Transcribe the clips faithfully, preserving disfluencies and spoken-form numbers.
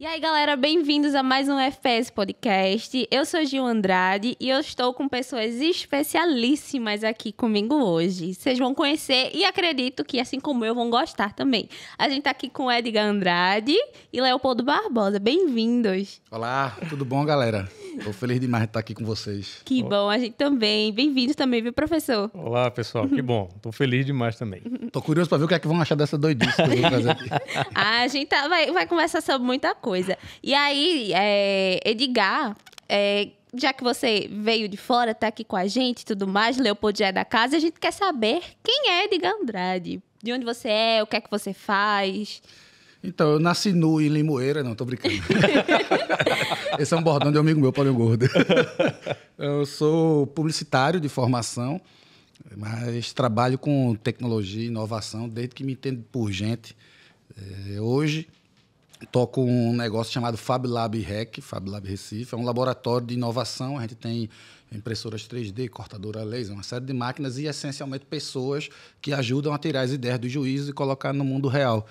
E aí, galera, bem-vindos a mais um F P S Podcast. Eu sou Gil Andrade e eu estou com pessoas especialíssimas aqui comigo hoje. Vocês vão conhecer e acredito que, assim como eu, vão gostar também. A gente está aqui com Edgar Andrade e Leopoldo Barbosa. Bem-vindos. Olá, tudo bom, galera? Estou feliz demais de estar aqui com vocês. Que Olá. Bom, a gente também. Bem-vindos também, viu, professor? Olá, pessoal, que bom. Estou feliz demais também. Estou curioso para ver o que é que vão achar dessa doidice que eu vou trazer aqui. Ah, a gente tá, vai, vai conversar sobre muita coisa. Coisa. E aí, é, Edgar, é, já que você veio de fora, tá aqui com a gente e tudo mais, Leopoldo já é da casa, a gente quer saber quem é Edgar Andrade, de onde você é, o que é que você faz. Então, eu nasci nu em Limoeira, não, tô brincando. Esse é um bordão de um amigo meu, Paulinho Gordo. Eu sou publicitário de formação, mas trabalho com tecnologia e inovação desde que me entendo por gente. É, hoje... toco um negócio chamado Fab Lab Rec, Fab Lab Recife. É um laboratório de inovação. A gente tem impressoras três D, cortadora laser, uma série de máquinas e, essencialmente, pessoas que ajudam a tirar as ideias do juízo e colocar no mundo real.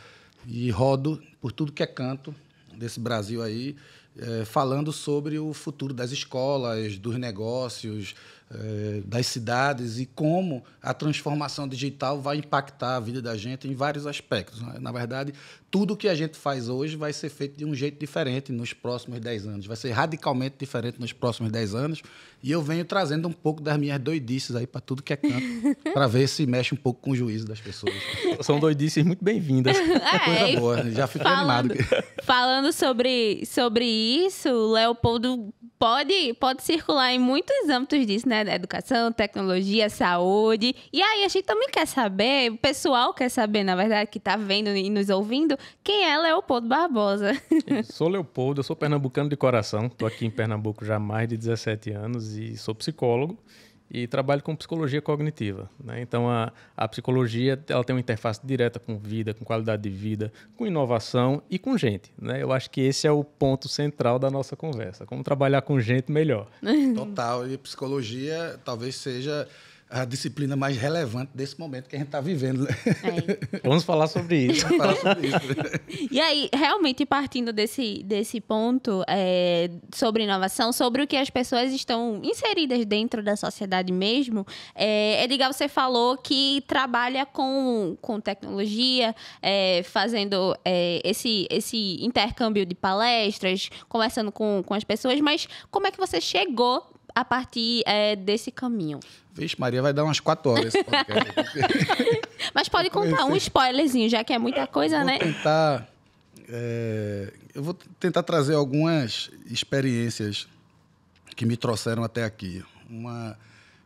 E rodo por tudo que é canto desse Brasil aí, é, falando sobre o futuro das escolas, dos negócios, é, das cidades e como a transformação digital vai impactar a vida da gente em vários aspectos. Na verdade, tudo que a gente faz hoje vai ser feito de um jeito diferente nos próximos dez anos. Vai ser radicalmente diferente nos próximos dez anos. E eu venho trazendo um pouco das minhas doidices aí para tudo que é canto, para ver se mexe um pouco com o juízo das pessoas. São doidices muito bem-vindas. É, coisa boa, já fico falando, animado. Falando sobre, sobre isso, o Leopoldo pode, pode circular em muitos âmbitos disso, né? Educação, tecnologia, saúde. E aí a gente também quer saber, o pessoal quer saber, na verdade, que está vendo e nos ouvindo, quem é Leopoldo Barbosa. Eu sou Leopoldo, eu sou pernambucano de coração, estou aqui em Pernambuco já há mais de dezessete anos e sou psicólogo e trabalho com psicologia cognitiva, né? Então a, a psicologia ela tem uma interface direta com vida, com qualidade de vida, com inovação e com gente, né? Eu acho que esse é o ponto central da nossa conversa, como trabalhar com gente melhor. Total, e psicologia talvez seja a disciplina mais relevante desse momento que a gente está vivendo. É. Vamos falar sobre isso. Vamos falar sobre isso. E aí, realmente, partindo desse, desse ponto é, sobre inovação, sobre o que as pessoas estão inseridas dentro da sociedade mesmo, é, Edgar, você falou que trabalha com, com tecnologia, é, fazendo é, esse, esse intercâmbio de palestras, conversando com, com as pessoas, mas como é que você chegou a partir é, desse caminho? Vixe, Maria, vai dar umas quatro horas esse podcast. Mas pode contar um spoilerzinho, já que é muita coisa, né? Tentar, é, eu vou tentar trazer algumas experiências que me trouxeram até aqui. Uma,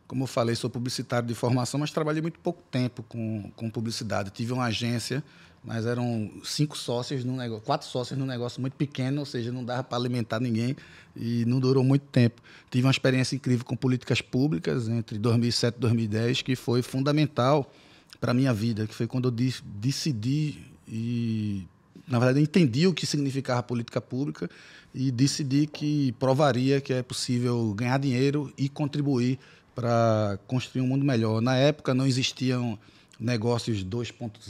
como eu falei, sou publicitário de formação, mas trabalhei muito pouco tempo com, com publicidade. Tive uma agência, mas eram cinco sócios, num negócio, quatro sócios num negócio muito pequeno, ou seja, não dava para alimentar ninguém e não durou muito tempo. Tive uma experiência incrível com políticas públicas entre dois mil e sete e dois mil e dez, que foi fundamental para a minha vida, que foi quando eu decidi e, na verdade, eu entendi o que significava política pública e decidi que provaria que é possível ganhar dinheiro e contribuir para construir um mundo melhor. Na época, não existiam negócios dois ponto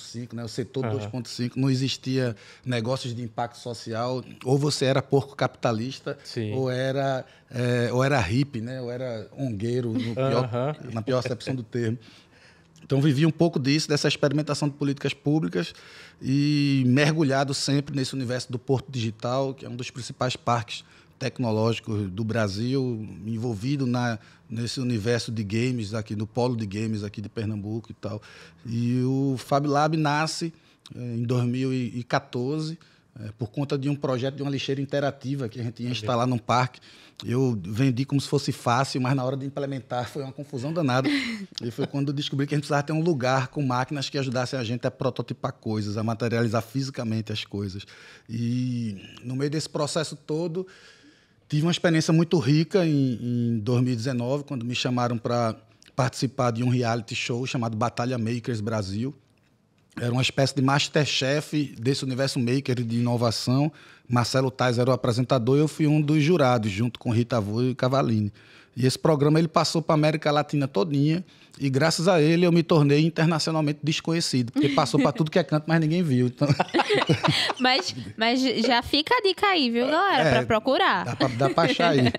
cinco, né? O setor uhum. dois ponto cinco, não existia negócios de impacto social. Ou você era porco capitalista, Sim. ou era é, ou era hippie, né? Ou era ongueiro, no pior, uhum. na pior acepção do termo. Então, vivi um pouco disso, dessa experimentação de políticas públicas e mergulhado sempre nesse universo do Porto Digital, que é um dos principais parques tecnológicos do Brasil, envolvido na, nesse universo de games aqui, no polo de games aqui de Pernambuco e tal. E o Fab Lab nasce eh, em dois mil e quatorze eh, por conta de um projeto de uma lixeira interativa que a gente ia instalar num parque. Eu vendi como se fosse fácil, mas na hora de implementar foi uma confusão danada. E foi quando eu descobri que a gente precisava ter um lugar com máquinas que ajudassem a gente a prototipar coisas, a materializar fisicamente as coisas. E no meio desse processo todo, tive uma experiência muito rica em, em dois mil e dezenove, quando me chamaram para participar de um reality show chamado Batalha Makers Brasil. Era uma espécie de Masterchef desse universo maker de inovação. Marcelo Tais era o apresentador e eu fui um dos jurados, junto com Rita Vou e Cavalini. E esse programa ele passou para a América Latina todinha e graças a ele eu me tornei internacionalmente desconhecido, porque passou para tudo que é canto, mas ninguém viu. Então... mas, mas já fica a dica aí, viu, galera? É, para procurar. Dá para achar aí.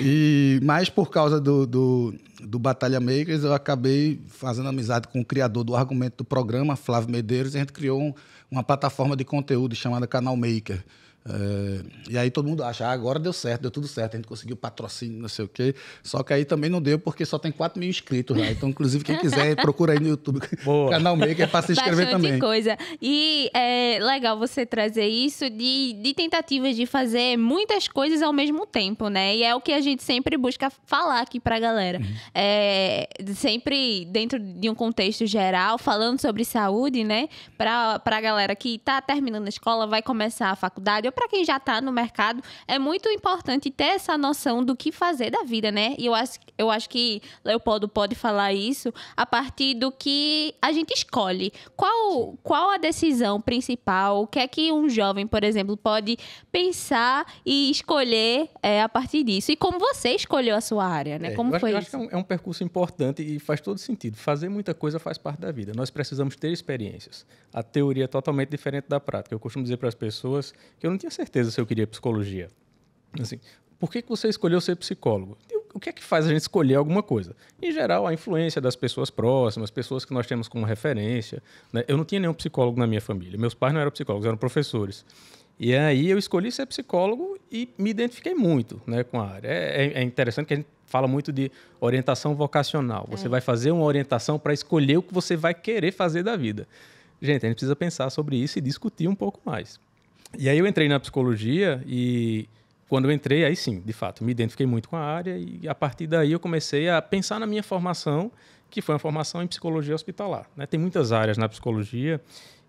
E, mas por causa do, do, do Batalha Makers, eu acabei fazendo amizade com o criador do argumento do programa, Flávio Medeiros, e a gente criou um, uma plataforma de conteúdo chamada Canal Maker. É, e aí todo mundo acha, ah, agora deu certo, deu tudo certo, a gente conseguiu patrocínio, não sei o quê. Só que aí também não deu, porque só tem quatro mil inscritos lá. Então, inclusive, quem quiser, procura aí no YouTube. Boa. Canal Maker, para se inscrever. Bastante também. Coisa. E é legal você trazer isso de, de tentativas de fazer muitas coisas ao mesmo tempo, né? E é o que a gente sempre busca falar aqui pra galera. Uhum. É, sempre dentro de um contexto geral, falando sobre saúde, né? Pra, pra galera que tá terminando a escola, vai começar a faculdade, para quem já está no mercado, é muito importante ter essa noção do que fazer da vida, né? E eu acho, eu acho que Leopoldo pode falar isso a partir do que a gente escolhe. Qual, qual a decisão principal? O que é que um jovem, por exemplo, pode pensar e escolher é, a partir disso? E como você escolheu a sua área, né? É, como eu foi acho, isso? Eu acho que é um, é um percurso importante e faz todo sentido. Fazer muita coisa faz parte da vida. Nós precisamos ter experiências. A teoria é totalmente diferente da prática. Eu costumo dizer para as pessoas que eu não tinha certeza se eu queria psicologia. Assim, por que que você escolheu ser psicólogo? O que é que faz a gente escolher alguma coisa? Em geral, a influência das pessoas próximas, pessoas que nós temos como referência, né? Eu não tinha nenhum psicólogo na minha família. Meus pais não eram psicólogos, eram professores. E aí eu escolhi ser psicólogo e me identifiquei muito, né, com a área. É, é interessante que a gente fala muito de orientação vocacional. Você é. vai fazer uma orientação para escolher o que você vai querer fazer da vida. Gente, a gente precisa pensar sobre isso e discutir um pouco mais. E aí eu entrei na psicologia e quando eu entrei, aí sim, de fato, me identifiquei muito com a área e a partir daí eu comecei a pensar na minha formação, que foi uma formação em psicologia hospitalar, né? Tem muitas áreas na psicologia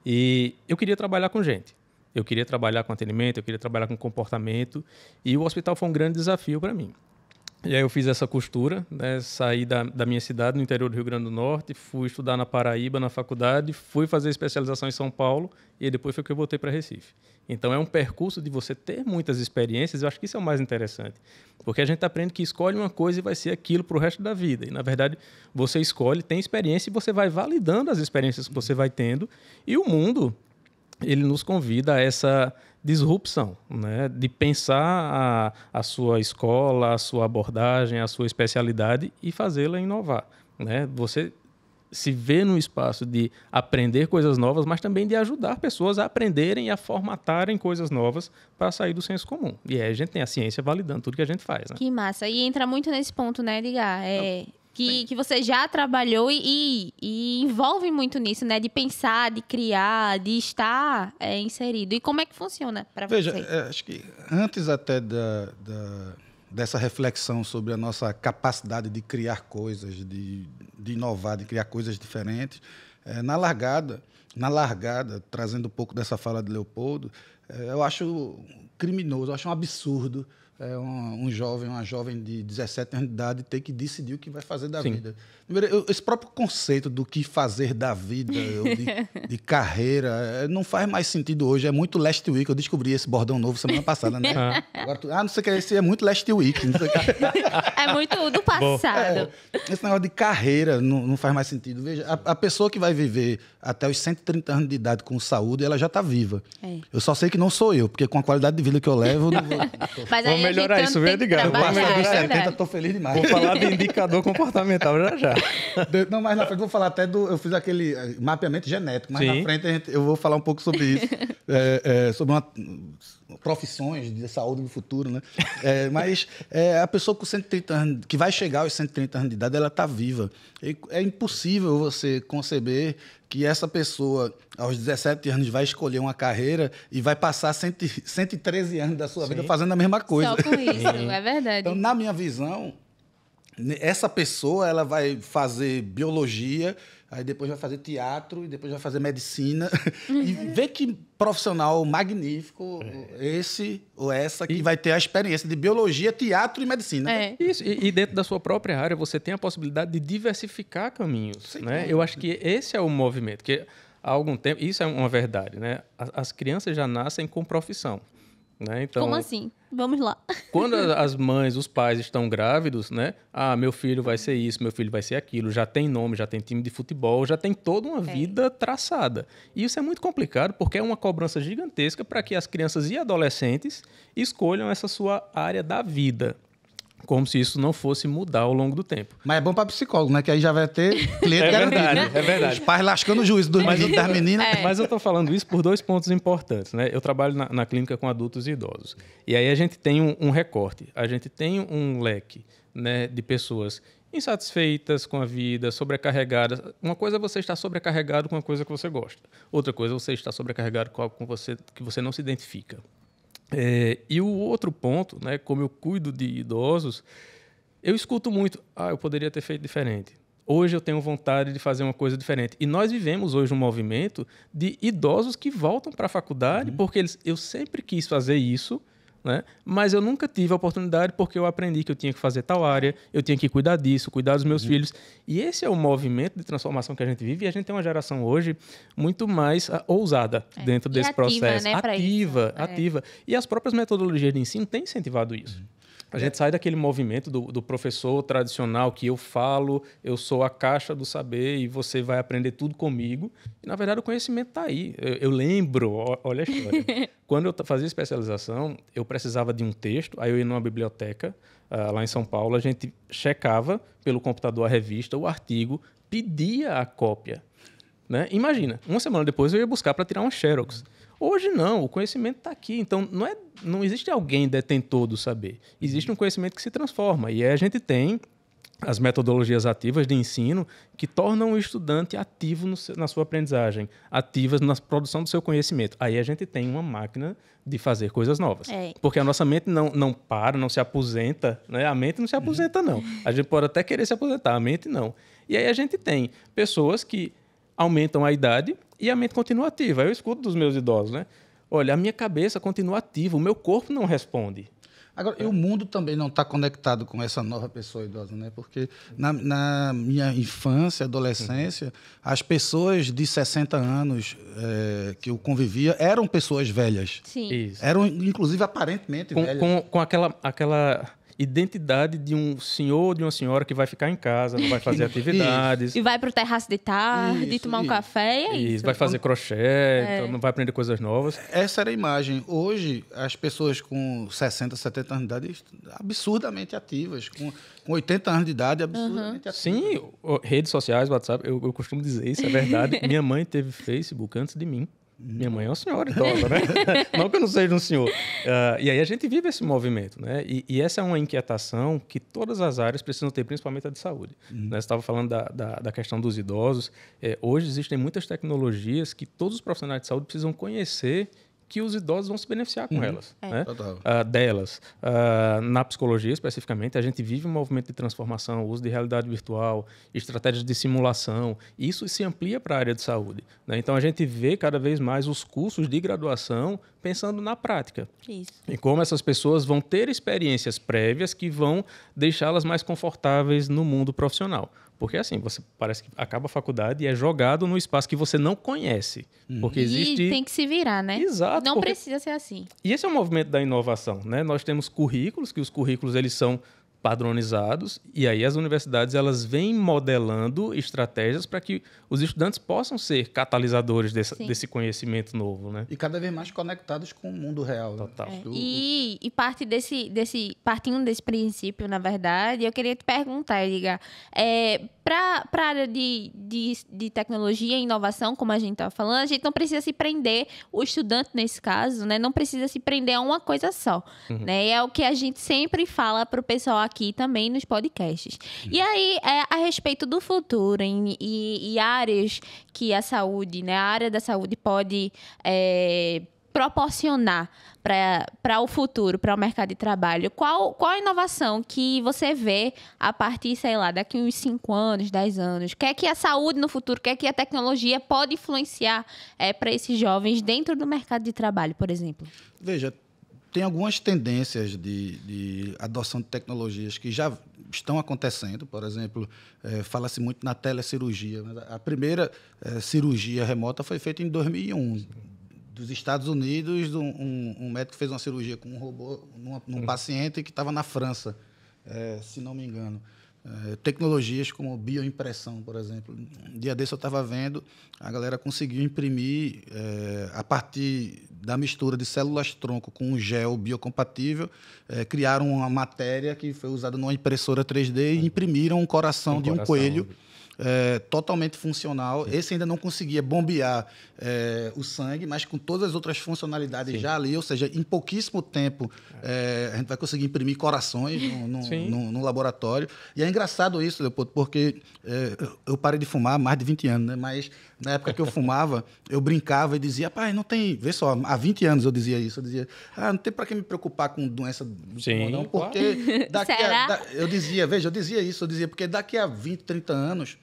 e eu queria trabalhar com gente. Eu queria trabalhar com atendimento, eu queria trabalhar com comportamento e o hospital foi um grande desafio para mim. E aí eu fiz essa costura, né? Saí da, da minha cidade, no interior do Rio Grande do Norte, fui estudar na Paraíba, na faculdade, fui fazer especialização em São Paulo e depois foi que eu voltei para Recife. Então é um percurso de você ter muitas experiências, eu acho que isso é o mais interessante, porque a gente aprende que escolhe uma coisa e vai ser aquilo para o resto da vida. E, na verdade, você escolhe, tem experiência e você vai validando as experiências que você vai tendo e o mundo, ele nos convida a essa disrupção, né? De pensar a, a sua escola, a sua abordagem, a sua especialidade e fazê-la inovar, né? Você se vê num espaço de aprender coisas novas, mas também de ajudar pessoas a aprenderem e a formatarem coisas novas para sair do senso comum. E aí a gente tem a ciência validando tudo que a gente faz, né? Que massa! E entra muito nesse ponto, né, Edgar? É... Que, que você já trabalhou e, e, e envolve muito nisso, né? De pensar, de criar, de estar é, inserido. E como é que funciona para você? Veja, é, acho que antes até da, da, dessa reflexão sobre a nossa capacidade de criar coisas, de, de inovar, de criar coisas diferentes, é, na largada, na largada, trazendo um pouco dessa fala de Leopoldo, é, eu acho criminoso, eu acho um absurdo. É um, um jovem, uma jovem de dezessete anos de idade ter que decidir o que vai fazer da Sim. vida. Primeiro, eu, esse próprio conceito do que fazer da vida, eu, de, de carreira, não faz mais sentido hoje. É muito last week. Eu descobri esse bordão novo semana passada, né? Ah, Agora, tu, ah não sei o que é esse. É muito last week. Não sei que... É muito do passado. É, esse negócio de carreira não, não faz mais sentido. Veja, a, a pessoa que vai viver até os cento e trinta anos de idade com saúde, ela já está viva. É. Eu só sei que não sou eu, porque com a qualidade de vida que eu levo, eu não vou... Mas aí, melhorar isso, viu, Edgar? Eu passo dos setenta, estou feliz demais. Vou falar do indicador comportamental já já. Não, mas na frente vou falar até do... Eu fiz aquele mapeamento genético, mas Sim. na frente a gente, eu vou falar um pouco sobre isso. É, é, sobre uma, profissões de saúde no futuro, né? É, mas é, a pessoa com cento e trinta anos, que vai chegar aos cento e trinta anos de idade, ela está viva. E é impossível você conceber que essa pessoa, aos dezessete anos, vai escolher uma carreira e vai passar cento e treze anos da sua Sim. vida fazendo a mesma coisa. Só com isso, é verdade. Então, na minha visão, essa pessoa ela vai fazer biologia, aí depois vai fazer teatro, e depois vai fazer medicina. E vê que profissional magnífico é. esse ou essa que e... vai ter a experiência de biologia, teatro e medicina. É. Isso. E, e dentro da sua própria área, você tem a possibilidade de diversificar caminhos. Sim, né? É. Eu acho que esse é o movimento. Que há algum tempo, isso é uma verdade, né? As crianças já nascem com profissão. Né? Então, como assim? Vamos lá. Quando as mães, os pais estão grávidos, né? Ah, meu filho vai ser isso, meu filho vai ser aquilo. Já tem nome, já tem time de futebol, já tem toda uma é. vida traçada. E isso é muito complicado porque é uma cobrança gigantesca para que as crianças e adolescentes escolham essa sua área da vida. Como se isso não fosse mudar ao longo do tempo. Mas é bom para psicólogo, né? Que aí já vai ter cliente é verdade, garantido. É verdade. Os pais lascando o juízo dos meninos, das meninas. É. Mas eu estou falando isso por dois pontos importantes, né? Eu trabalho na, na clínica com adultos e idosos. E aí a gente tem um, um recorte. A gente tem um leque, né, de pessoas insatisfeitas com a vida, sobrecarregadas. Uma coisa é você estar sobrecarregado com uma coisa que você gosta. Outra coisa é você estar sobrecarregado com algo com você, que você não se identifica. É, e o outro ponto, né, como eu cuido de idosos, eu escuto muito, ah, eu poderia ter feito diferente. Hoje eu tenho vontade de fazer uma coisa diferente. E nós vivemos hoje um movimento de idosos que voltam para a faculdade uhum. porque eles, eu sempre quis fazer isso, né, mas eu nunca tive a oportunidade porque eu aprendi que eu tinha que fazer tal área, eu tinha que cuidar disso, cuidar dos meus uhum. filhos. E esse é o movimento de transformação que a gente vive e a gente tem uma geração hoje muito mais ousada é. dentro e desse ativa, processo. Né, ativa, ativa. É. E as próprias metodologias de ensino têm incentivado isso. Uhum. A gente sai daquele movimento do, do professor tradicional que eu falo, eu sou a caixa do saber e você vai aprender tudo comigo. E, na verdade, o conhecimento está aí. Eu, eu lembro, ó, olha a história. Quando eu fazia especialização, eu precisava de um texto, aí eu ia numa biblioteca uh, lá em São Paulo, a gente checava pelo computador a revista, o artigo, pedia a cópia. Né? Imagina, uma semana depois eu ia buscar para tirar uma xerox. Hoje não, o conhecimento está aqui. Então, não, é, não existe alguém detentor do saber. Existe um conhecimento que se transforma. E a gente tem as metodologias ativas de ensino que tornam o estudante ativo no seu, na sua aprendizagem, ativas na produção do seu conhecimento. Aí a gente tem uma máquina de fazer coisas novas. É. Porque a nossa mente não, não para, não se aposenta. Né? A mente não se aposenta, não. A gente pode até querer se aposentar, a mente não. E aí a gente tem pessoas que aumentam a idade e a mente continua ativa. Eu escuto dos meus idosos, né? Olha, a minha cabeça continua ativa, o meu corpo não responde. Agora, é. e o mundo também não está conectado com essa nova pessoa idosa, né? Porque na, na minha infância, adolescência, as pessoas de sessenta anos é, que eu convivia eram pessoas velhas. Sim. Isso. Eram, inclusive, aparentemente com, velhas. Com, com aquela... aquela... identidade de um senhor, de uma senhora que vai ficar em casa, não vai fazer atividades. Isso. E vai para o terraço de tarde, isso, tomar isso. um café e é isso. isso. Vai fazer crochê, é. então não vai aprender coisas novas. Essa era a imagem. Hoje, as pessoas com sessenta, setenta anos de idade estão absurdamente ativas. Com, com oitenta anos de idade, absurdamente uhum. ativas. Sim, redes sociais, WhatsApp, eu, eu costumo dizer isso, é verdade. Minha mãe teve Facebook antes de mim. Minha mãe é uma senhora idosa, né? Não que eu não seja um senhor. Uh, e aí a gente vive esse movimento, né? E, e essa é uma inquietação que todas as áreas precisam ter, principalmente a de saúde. Uhum. Né? Você estava falando da, da, da questão dos idosos. É, hoje existem muitas tecnologias que todos os profissionais de saúde precisam conhecer que os idosos vão se beneficiar com uhum. elas. É. Né? Uh, delas. Uh, na psicologia, especificamente, a gente vive um movimento de transformação, uso de realidade virtual, estratégias de simulação. Isso se amplia para a área de saúde. Né? Então, a gente vê cada vez mais os cursos de graduação pensando na prática. Isso. E como essas pessoas vão ter experiências prévias que vão deixá-las mais confortáveis no mundo profissional. Porque, assim, você parece que acaba a faculdade e é jogado num espaço que você não conhece. Porque existe... E tem que se virar, né? Exato. Não porque... precisa ser assim. E esse é o movimento da inovação, né? Nós temos currículos, que os currículos eles são padronizados, e aí as universidades elas vêm modelando estratégias para que os estudantes possam ser catalisadores desse, desse conhecimento novo, né? E cada vez mais conectados com o mundo real. Total. Né? É. E, e parte desse, desse, partindo desse princípio, na verdade, eu queria te perguntar, Edgar, é, para a área de, de, de tecnologia e inovação, como a gente estava falando, a gente não precisa se prender, o estudante nesse caso, né, não precisa se prender a uma coisa só. Uhum. Né? É o que a gente sempre fala para o pessoal aqui, aqui também nos podcasts. E aí, é, a respeito do futuro em, e, e áreas que a saúde, né, a área da saúde pode é, proporcionar para o futuro, para o mercado de trabalho, qual, qual a inovação que você vê a partir, sei lá, daqui uns cinco anos, dez anos? O que é que a saúde no futuro, o que é que a tecnologia pode influenciar é, para esses jovens dentro do mercado de trabalho, por exemplo? Veja, tem algumas tendências de, de adoção de tecnologias que já estão acontecendo. Por exemplo, é, fala-se muito na telecirurgia. A primeira é, cirurgia remota foi feita em dois mil e um. dos Estados Unidos, um, um, um médico fez uma cirurgia com um robô numa, num hum. paciente que estava na França, é, se não me engano. É, tecnologias como bioimpressão, por exemplo. Um dia desse eu estava vendo, a galera conseguiu imprimir, é, a partir da mistura de células-tronco com um gel biocompatível, é, criaram uma matéria que foi usada numa impressora três D e imprimiram um coração um de um coração. coelho. É, totalmente funcional. Sim. Esse ainda não conseguia bombear é, o sangue, mas com todas as outras funcionalidades Sim. já ali, ou seja, em pouquíssimo tempo é, a gente vai conseguir imprimir corações no, no, no, no laboratório. E é engraçado isso, Leopoldo, porque é, eu parei de fumar há mais de vinte anos, né? Mas na época que eu fumava, eu brincava e dizia, pai, não tem... Vê só, há vinte anos eu dizia isso, eu dizia, ah, não tem para que me preocupar com doença do pulmão, não, porque... Daqui Será? A, da... Eu dizia, veja, eu dizia isso, eu dizia, porque daqui a vinte, trinta anos,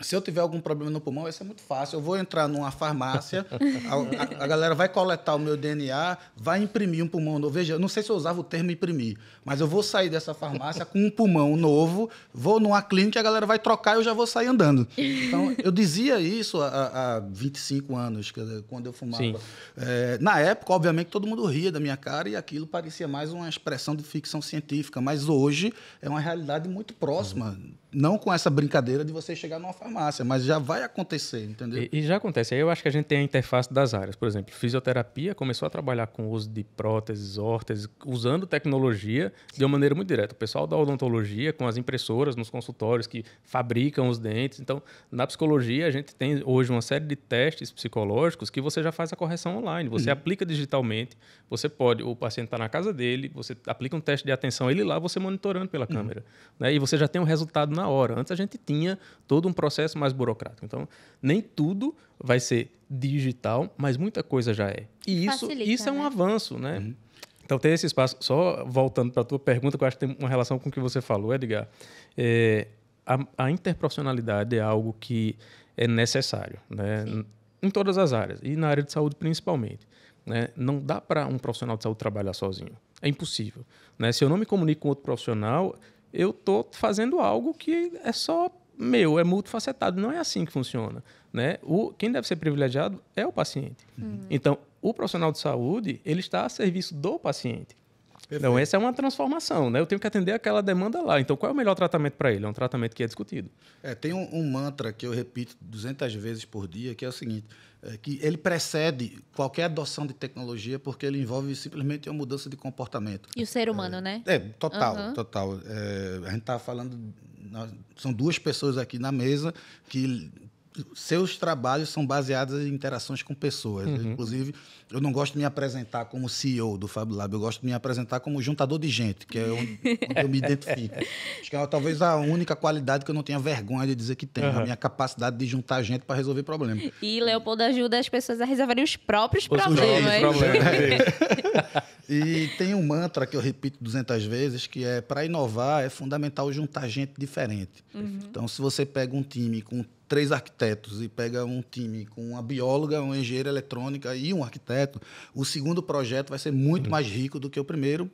se eu tiver algum problema no pulmão, isso é muito fácil. Eu vou entrar numa farmácia, a, a, a galera vai coletar o meu D N A, vai imprimir um pulmão novo. Veja, eu não sei se eu usava o termo imprimir, mas eu vou sair dessa farmácia com um pulmão novo, vou numa clínica, a galera vai trocar e eu já vou sair andando. Então, eu dizia isso há, há vinte e cinco anos, quando eu fumava. É, na época, obviamente, todo mundo ria da minha cara e aquilo parecia mais uma expressão de ficção científica, mas hoje é uma realidade muito próxima. Não com essa brincadeira de você chegar numa farmácia, mas já vai acontecer, entendeu? E, e já acontece. Aí eu acho que a gente tem a interface das áreas. Por exemplo, fisioterapia começou a trabalhar com o uso de próteses, órteses, usando tecnologia de uma maneira muito direta. O pessoal da odontologia, com as impressoras nos consultórios que fabricam os dentes. Então, na psicologia, a gente tem hoje uma série de testes psicológicos que você já faz a correção online. Você hum. aplica digitalmente. Você pode... O paciente está na casa dele, você aplica um teste de atenção, ele lá, você monitorando pela hum. câmera. Né? E você já tem um resultado na na hora. Antes a gente tinha todo um processo mais burocrático. Então, nem tudo vai ser digital, mas muita coisa já é. E isso, Facilita, isso é um né? avanço, né? Uhum. Então, tem esse espaço. Só voltando para a tua pergunta, que eu acho que tem uma relação com o que você falou, Edgar. É, a, a interprofissionalidade é algo que é necessário, né? Em todas as áreas, e na área de saúde principalmente. Né? Não dá para um profissional de saúde trabalhar sozinho. É impossível. Né? Se eu não me comunico com outro profissional... eu estou fazendo algo que é só meu, é multifacetado. Não é assim que funciona. Né? O, quem deve ser privilegiado é o paciente. Uhum. Então, o profissional de saúde ele está a serviço do paciente. Perfeito. Então, essa é uma transformação. Né? Eu tenho que atender aquela demanda lá. Então, qual é o melhor tratamento para ele? É um tratamento que é discutido. É, tem um, um mantra que eu repito duzentas vezes por dia, que é o seguinte... É que ele precede qualquer adoção de tecnologia porque ele envolve simplesmente uma mudança de comportamento. E o ser humano, é, né? É, total, uhum. total. É, a gente estava falando... São duas pessoas aqui na mesa que... Seus trabalhos são baseados em interações com pessoas. Uhum. Inclusive, eu não gosto de me apresentar como C E O do Fab Lab, eu gosto de me apresentar como juntador de gente, que é onde, onde eu me identifico. Acho que é talvez a única qualidade que eu não tenha vergonha de dizer que tenho, uhum. a minha capacidade de juntar gente para resolver problemas. E Leopoldo ajuda as pessoas a resolverem os próprios os problemas. Os problemas. E tem um mantra que eu repito duzentas vezes, que é, para inovar, é fundamental juntar gente diferente. Uhum. Então, se você pega um time com três arquitetos e pega um time com uma bióloga, uma engenheira eletrônica e um arquiteto, o segundo projeto vai ser muito uhum. mais rico do que o primeiro,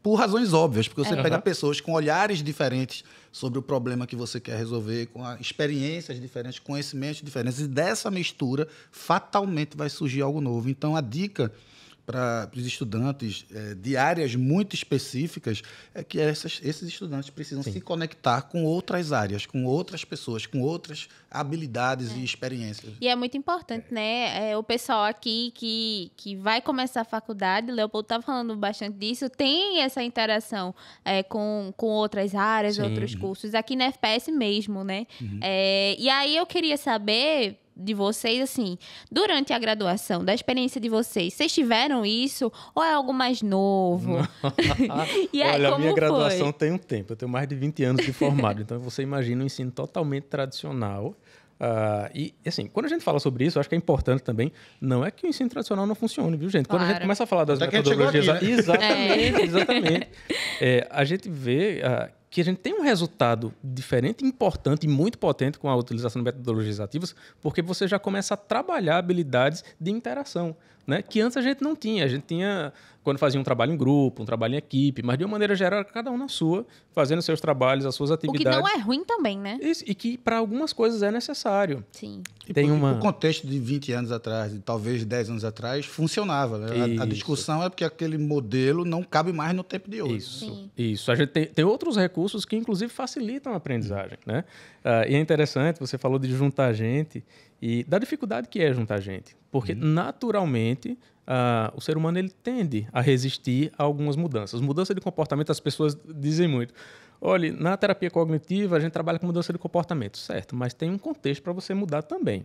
por razões óbvias, porque você uhum. pega pessoas com olhares diferentes sobre o problema que você quer resolver, com experiências diferentes, conhecimentos diferentes, e dessa mistura, fatalmente vai surgir algo novo. Então, a dica... para os estudantes é, de áreas muito específicas, é que essas, esses estudantes precisam Sim. se conectar com outras áreas, com outras pessoas, com outras habilidades é. E experiências. E é muito importante, é. Né? É, o pessoal aqui que, que vai começar a faculdade, o Leopoldo estava falando bastante disso, tem essa interação é, com, com outras áreas, Sim. outros cursos, aqui na F P S mesmo, né? Uhum. É, e aí eu queria saber... de vocês, assim, durante a graduação, da experiência de vocês, vocês tiveram isso ou é algo mais novo? E aí, olha, como a minha foi? Graduação tem um tempo, eu tenho mais de vinte anos de formado, então você imagina um ensino totalmente tradicional. Uh, e, assim, quando a gente fala sobre isso, eu acho que é importante também, não é que o ensino tradicional não funcione, viu, gente? Quando claro. A gente começa a falar das Até metodologias... Aqui, né? Exatamente, é. Exatamente. É, a gente vê uh, que a gente tem um resultado diferente, importante e muito potente com a utilização de metodologias ativas, porque você já começa a trabalhar habilidades de interação. né? Que antes a gente não tinha. A gente tinha, quando fazia um trabalho em grupo, um trabalho em equipe, mas de uma maneira geral, cada um na sua, fazendo seus trabalhos, as suas atividades. O que não é ruim também, né? Isso, e que para algumas coisas é necessário. Sim. E tem por, uma... o contexto de vinte anos atrás, de talvez dez anos atrás, funcionava. Né? A, a discussão é porque aquele modelo não cabe mais no tempo de hoje. Isso. Sim. Isso. A gente tem, tem outros recursos que, inclusive, facilitam a aprendizagem, né? Ah, e é interessante, você falou de juntar gente e da dificuldade que é juntar gente. Porque, hum. naturalmente... Uh, o ser humano ele tende a resistir a algumas mudanças. Mudança de comportamento, as pessoas dizem muito. Olha, na terapia cognitiva, a gente trabalha com mudança de comportamento, certo? Mas tem um contexto para você mudar também.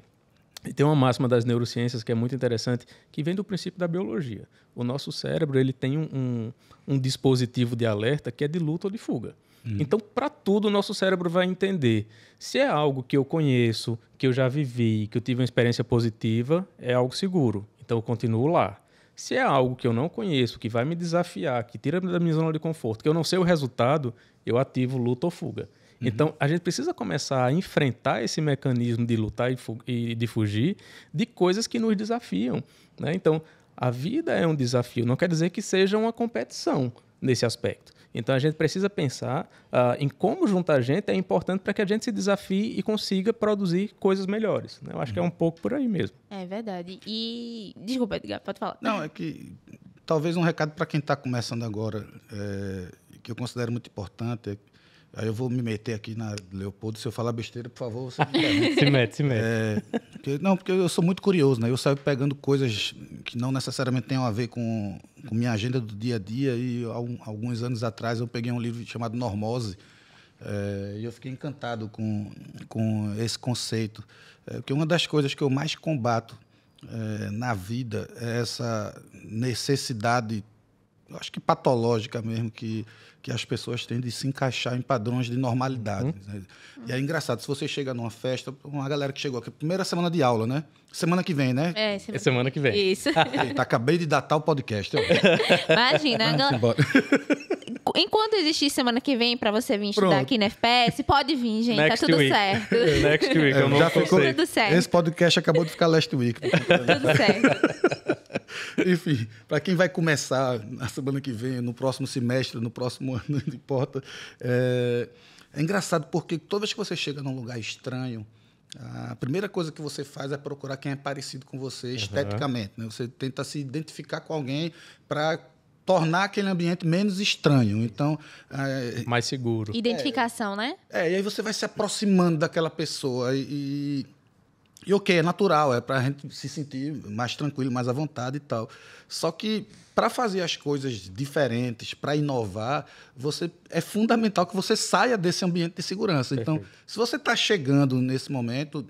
E tem uma máxima das neurociências que é muito interessante, que vem do princípio da biologia. O nosso cérebro ele tem um, um, um dispositivo de alerta que é de luta ou de fuga. Hum. Então, para tudo, o nosso cérebro vai entender. Se é algo que eu conheço, que eu já vivi, que eu tive uma experiência positiva, é algo seguro. Então, eu continuo lá. Se é algo que eu não conheço, que vai me desafiar, que tira da minha zona de conforto, que eu não sei o resultado, eu ativo luta ou fuga. Uhum. Então, a gente precisa começar a enfrentar esse mecanismo de lutar e de fugir de coisas que nos desafiam, né? Então, a vida é um desafio. Não quer dizer que seja uma competição nesse aspecto. Então, a gente precisa pensar uh, em como juntar gente é importante para que a gente se desafie e consiga produzir coisas melhores, né? Eu acho uhum. que é um pouco por aí mesmo. É verdade. E... Desculpa, Edgar, pode falar. Não, é que talvez um recado para quem está começando agora, é, que eu considero muito importante, é, aí eu vou me meter aqui na Leopoldo, se eu falar besteira, por favor, você me pergunta. Se mete, se mete. É, porque, não, porque eu sou muito curioso, né? Eu saio pegando coisas que não necessariamente tenham a ver com... com minha agenda do dia a dia, e alguns anos atrás eu peguei um livro chamado Normose, é, e eu fiquei encantado com, com esse conceito, é, porque uma das coisas que eu mais combato é, na vida é essa necessidade, eu acho que patológica mesmo, que, que as pessoas têm de se encaixar em padrões de normalidade. Uhum. E é engraçado, se você chega numa festa, uma galera que chegou aqui, primeira semana de aula, né? Semana que vem, né? É, semana, é semana que vem. Isso. Eita, acabei de datar o podcast. Imagina. Agora... Enquanto existir semana que vem para você vir estudar Pronto. aqui na F P S, pode vir, gente. Next tá tudo week. certo. Next week, é, eu não já ficou tudo certo. Esse podcast acabou de ficar last week. Tudo certo. Enfim, para quem vai começar na semana que vem, no próximo semestre, no próximo ano, não importa, é, é engraçado porque toda vez que você chega num lugar estranho, a primeira coisa que você faz é procurar quem é parecido com você esteticamente, uhum. né? Você tenta se identificar com alguém para tornar aquele ambiente menos estranho. Então, é, mais seguro. Identificação, é, né? É, e aí você vai se aproximando daquela pessoa e... e E ok, é natural, é para a gente se sentir mais tranquilo, mais à vontade e tal. Só que para fazer as coisas diferentes, para inovar, você, é fundamental que você saia desse ambiente de segurança. Perfeito. Então, se você está chegando nesse momento,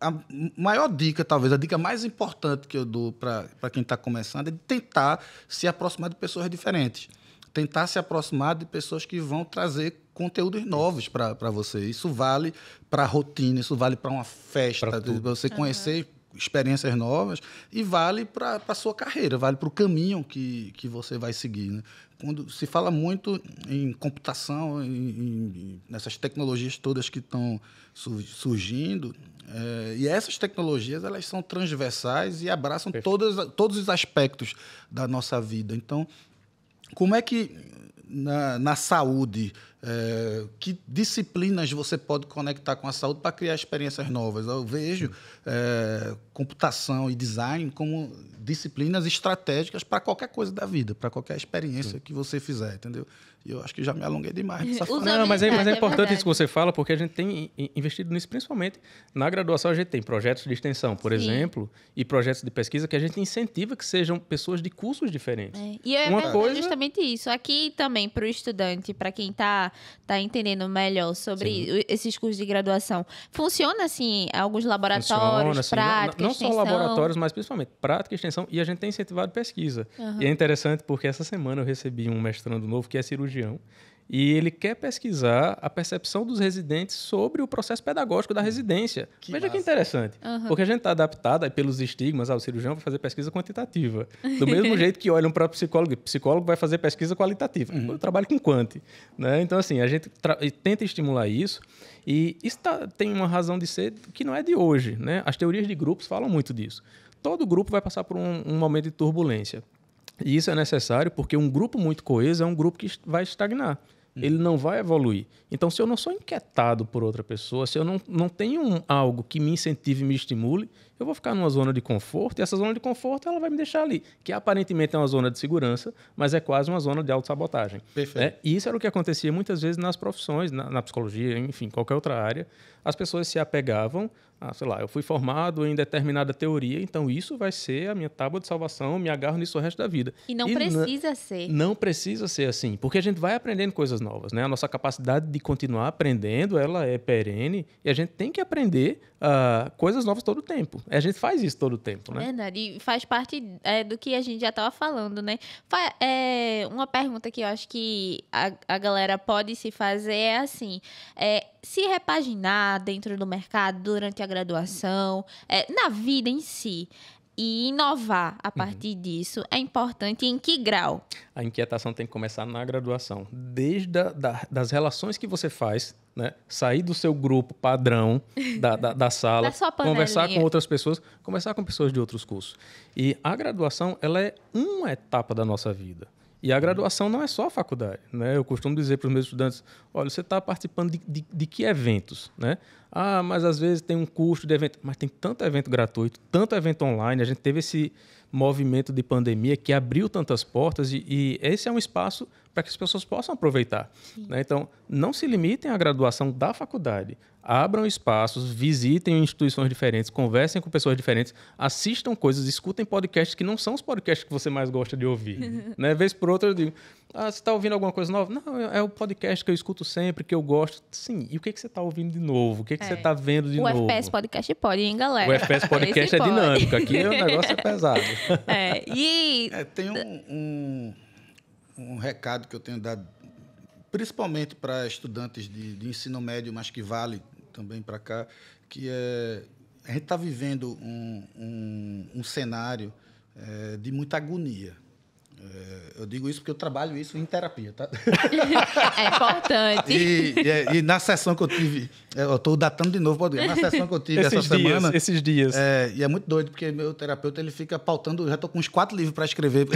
a maior dica, talvez, a dica mais importante que eu dou para quem está começando é de tentar se aproximar de pessoas diferentes. Tentar se aproximar de pessoas que vão trazer conteúdos novos para você. Isso vale para a rotina, isso vale para uma festa, para você conhecer uhum. experiências novas, e vale para a sua carreira, vale para o caminho que, que você vai seguir, né? Quando se fala muito em computação, em, em, nessas tecnologias todas que estão surgindo, é, e essas tecnologias elas são transversais e abraçam todas, todos os aspectos da nossa vida. Então, como é que, na, na saúde, é, que disciplinas você pode conectar com a saúde para criar experiências novas? Eu vejo é, computação e design como disciplinas estratégicas para qualquer coisa da vida, para qualquer experiência Sim. que você fizer, entendeu? E eu acho que já me alonguei demais nessa fala. Não, mas é, mas é importante é isso que você fala, porque a gente tem investido nisso, principalmente na graduação. A gente tem projetos de extensão, por Sim. exemplo, e projetos de pesquisa que a gente incentiva que sejam pessoas de cursos diferentes. É. E é uma coisa... justamente isso. Aqui também, para o estudante, para quem está tá entendendo melhor sobre Sim. esses cursos de graduação, funciona assim, alguns laboratórios, assim, práticas, não, não só laboratórios, mas principalmente prática e extensão, e a gente tem incentivado pesquisa. Uhum. E é interessante porque essa semana eu recebi um mestrando novo que é cirurgia. E ele quer pesquisar a percepção dos residentes sobre o processo pedagógico da residência. Que Veja massa. Que interessante. Uhum. Porque a gente está adaptado aí pelos estigmas ao cirurgião vai fazer pesquisa quantitativa. Do mesmo jeito que olham para o psicólogo, o psicólogo vai fazer pesquisa qualitativa. Uhum. Eu trabalho com quant, né? Então, assim, a gente tenta estimular isso. E isso tá, tem uma razão de ser que não é de hoje, né? As teorias de grupos falam muito disso. todo grupo vai passar por um, um momento de turbulência. E isso é necessário porque um grupo muito coeso é um grupo que vai estagnar. Hum. Ele não vai evoluir. Então, se eu não sou inquietado por outra pessoa, se eu não, não tenho um, algo que me incentive e me estimule, eu vou ficar numa zona de conforto, e essa zona de conforto ela vai me deixar ali, que aparentemente é uma zona de segurança, mas é quase uma zona de autossabotagem. Perfeito. Né? E isso era o que acontecia muitas vezes nas profissões, na, na psicologia, enfim, qualquer outra área. As pessoas se apegavam, a, sei lá, eu fui formado em determinada teoria, então isso vai ser a minha tábua de salvação, me agarro nisso o resto da vida. E não e precisa na, ser. Não precisa ser assim, porque a gente vai aprendendo coisas novas, né? A nossa capacidade de continuar aprendendo, ela é perene, e a gente tem que aprender uh, coisas novas todo o tempo. A gente faz isso todo o tempo, né? Verdade, e faz parte é, do que a gente já estava falando, né? Fa- é, uma pergunta que eu acho que a, a galera pode se fazer é assim, é, se repaginar dentro do mercado, durante a graduação, é, na vida em si, e inovar a partir uhum. disso é importante em que grau? A inquietação tem que começar na graduação, desde a, da, das relações que você faz, né? Sair do seu grupo padrão da, da, da sala, da conversar com outras pessoas, conversar com pessoas de outros cursos. E a graduação ela é uma etapa da nossa vida. E a graduação não é só a faculdade, né? Eu costumo dizer para os meus estudantes, olha, você está participando de, de, de que eventos, né? Ah, mas às vezes tem um custo de evento. Mas tem tanto evento gratuito, tanto evento online. A gente teve esse movimento de pandemia que abriu tantas portas e, e esse é um espaço para que as pessoas possam aproveitar. Né? Então, não se limitem à graduação da faculdade. Abram espaços, visitem instituições diferentes, conversem com pessoas diferentes, assistam coisas, escutem podcasts que não são os podcasts que você mais gosta de ouvir. Né? Vez por outra, eu digo, ah, você está ouvindo alguma coisa nova? Não, é o podcast que eu escuto sempre, que eu gosto. Sim, e o que, que você está ouvindo de novo? O que, que é. você está vendo de o novo? O F P S Podcast pode, hein, galera? O F P S Podcast é pode. dinâmico. Aqui o negócio é pesado. É, e... é, tem um... um... um recado que eu tenho dado, principalmente para estudantes de, de ensino médio, mas que vale também para cá, que é, a gente está vivendo um, um, um cenário é, de muita agonia. É, eu digo isso porque eu trabalho isso em terapia, tá? É importante. E, e, e na sessão que eu tive, eu estou datando de novo, pode ir, na sessão que eu tive esses essa dias, semana... Esses dias. É, e é muito doido, porque meu terapeuta ele fica pautando, já estou com uns quatro livros para escrever...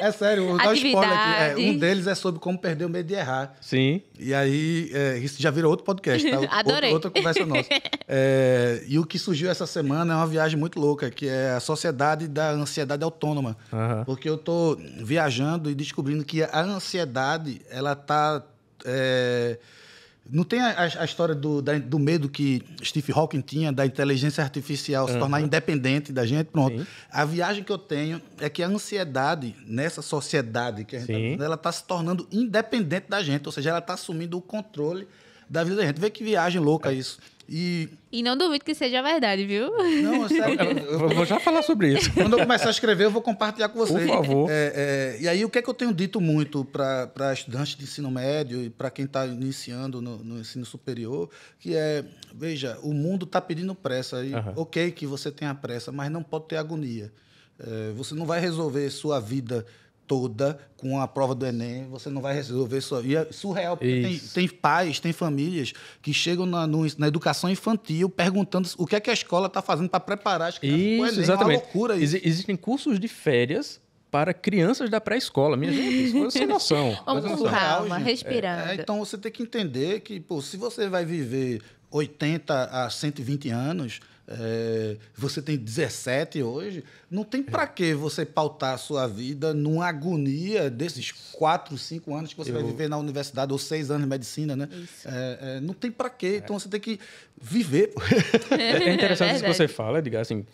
É sério, vou dar um spoiler aqui. É, um deles é sobre como perder o medo de errar. Sim. E aí, é, isso já virou outro podcast, tá? Adorei. Outra, outra conversa nossa. É, e o que surgiu essa semana é uma viagem muito louca, que é a Sociedade da Ansiedade Autônoma. Uhum. Porque eu estou viajando e descobrindo que a ansiedade, ela está... É, não tem a, a história do, da, do medo que Stephen Hawking tinha da inteligência artificial uhum. se tornar independente da gente, pronto. Sim. A viagem que eu tenho é que a ansiedade nessa sociedade que a gente tá, ela está se tornando independente da gente, ou seja, ela está assumindo o controle da vida da gente. Vê que viagem louca é. isso. E... e não duvido que seja verdade, viu? Não, é sério. Eu, eu vou já falar sobre isso. Quando eu começar a escrever, eu vou compartilhar com vocês. Por favor. É, é, e aí, o que é que eu tenho dito muito para estudantes de ensino médio e para quem está iniciando no, no ensino superior, que é, veja, o mundo está pedindo pressa. E, uhum. ok que você tenha pressa, mas não pode ter agonia. É, você não vai resolver sua vida toda com a prova do Enem, você não vai resolver sua vida. É surreal, porque tem, tem pais, tem famílias que chegam na, no, na educação infantil perguntando o que é que a escola está fazendo para preparar as crianças para o Enem. Exatamente. É uma loucura isso. Ex- existem cursos de férias para crianças da pré-escola. Minha gente, isso foi sem noção. Vamos com calma, respirando. É, é, então, você tem que entender que, pô, se você vai viver oitenta a cento e vinte anos... É, você tem dezessete hoje, não tem para que você pautar a sua vida numa agonia desses quatro, cinco anos que você eu... vai viver na universidade, ou seis anos de medicina, né? É, é, não tem para que, é. então você tem que viver. É, é interessante é isso que você fala, Edgar, assim,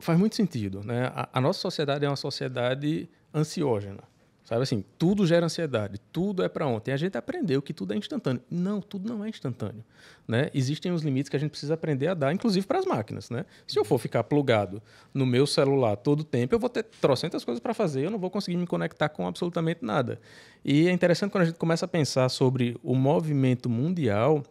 faz muito sentido, né? A, a nossa sociedade é uma sociedade ansiógena. Sabe assim, tudo gera ansiedade, tudo é para ontem. A gente aprendeu que tudo é instantâneo. Não, tudo não é instantâneo. Né? Existem os limites que a gente precisa aprender a dar, inclusive para as máquinas. Né? Se eu for ficar plugado no meu celular todo o tempo, eu vou ter trocentas coisas para fazer, eu não vou conseguir me conectar com absolutamente nada. E é interessante quando a gente começa a pensar sobre o movimento mundial...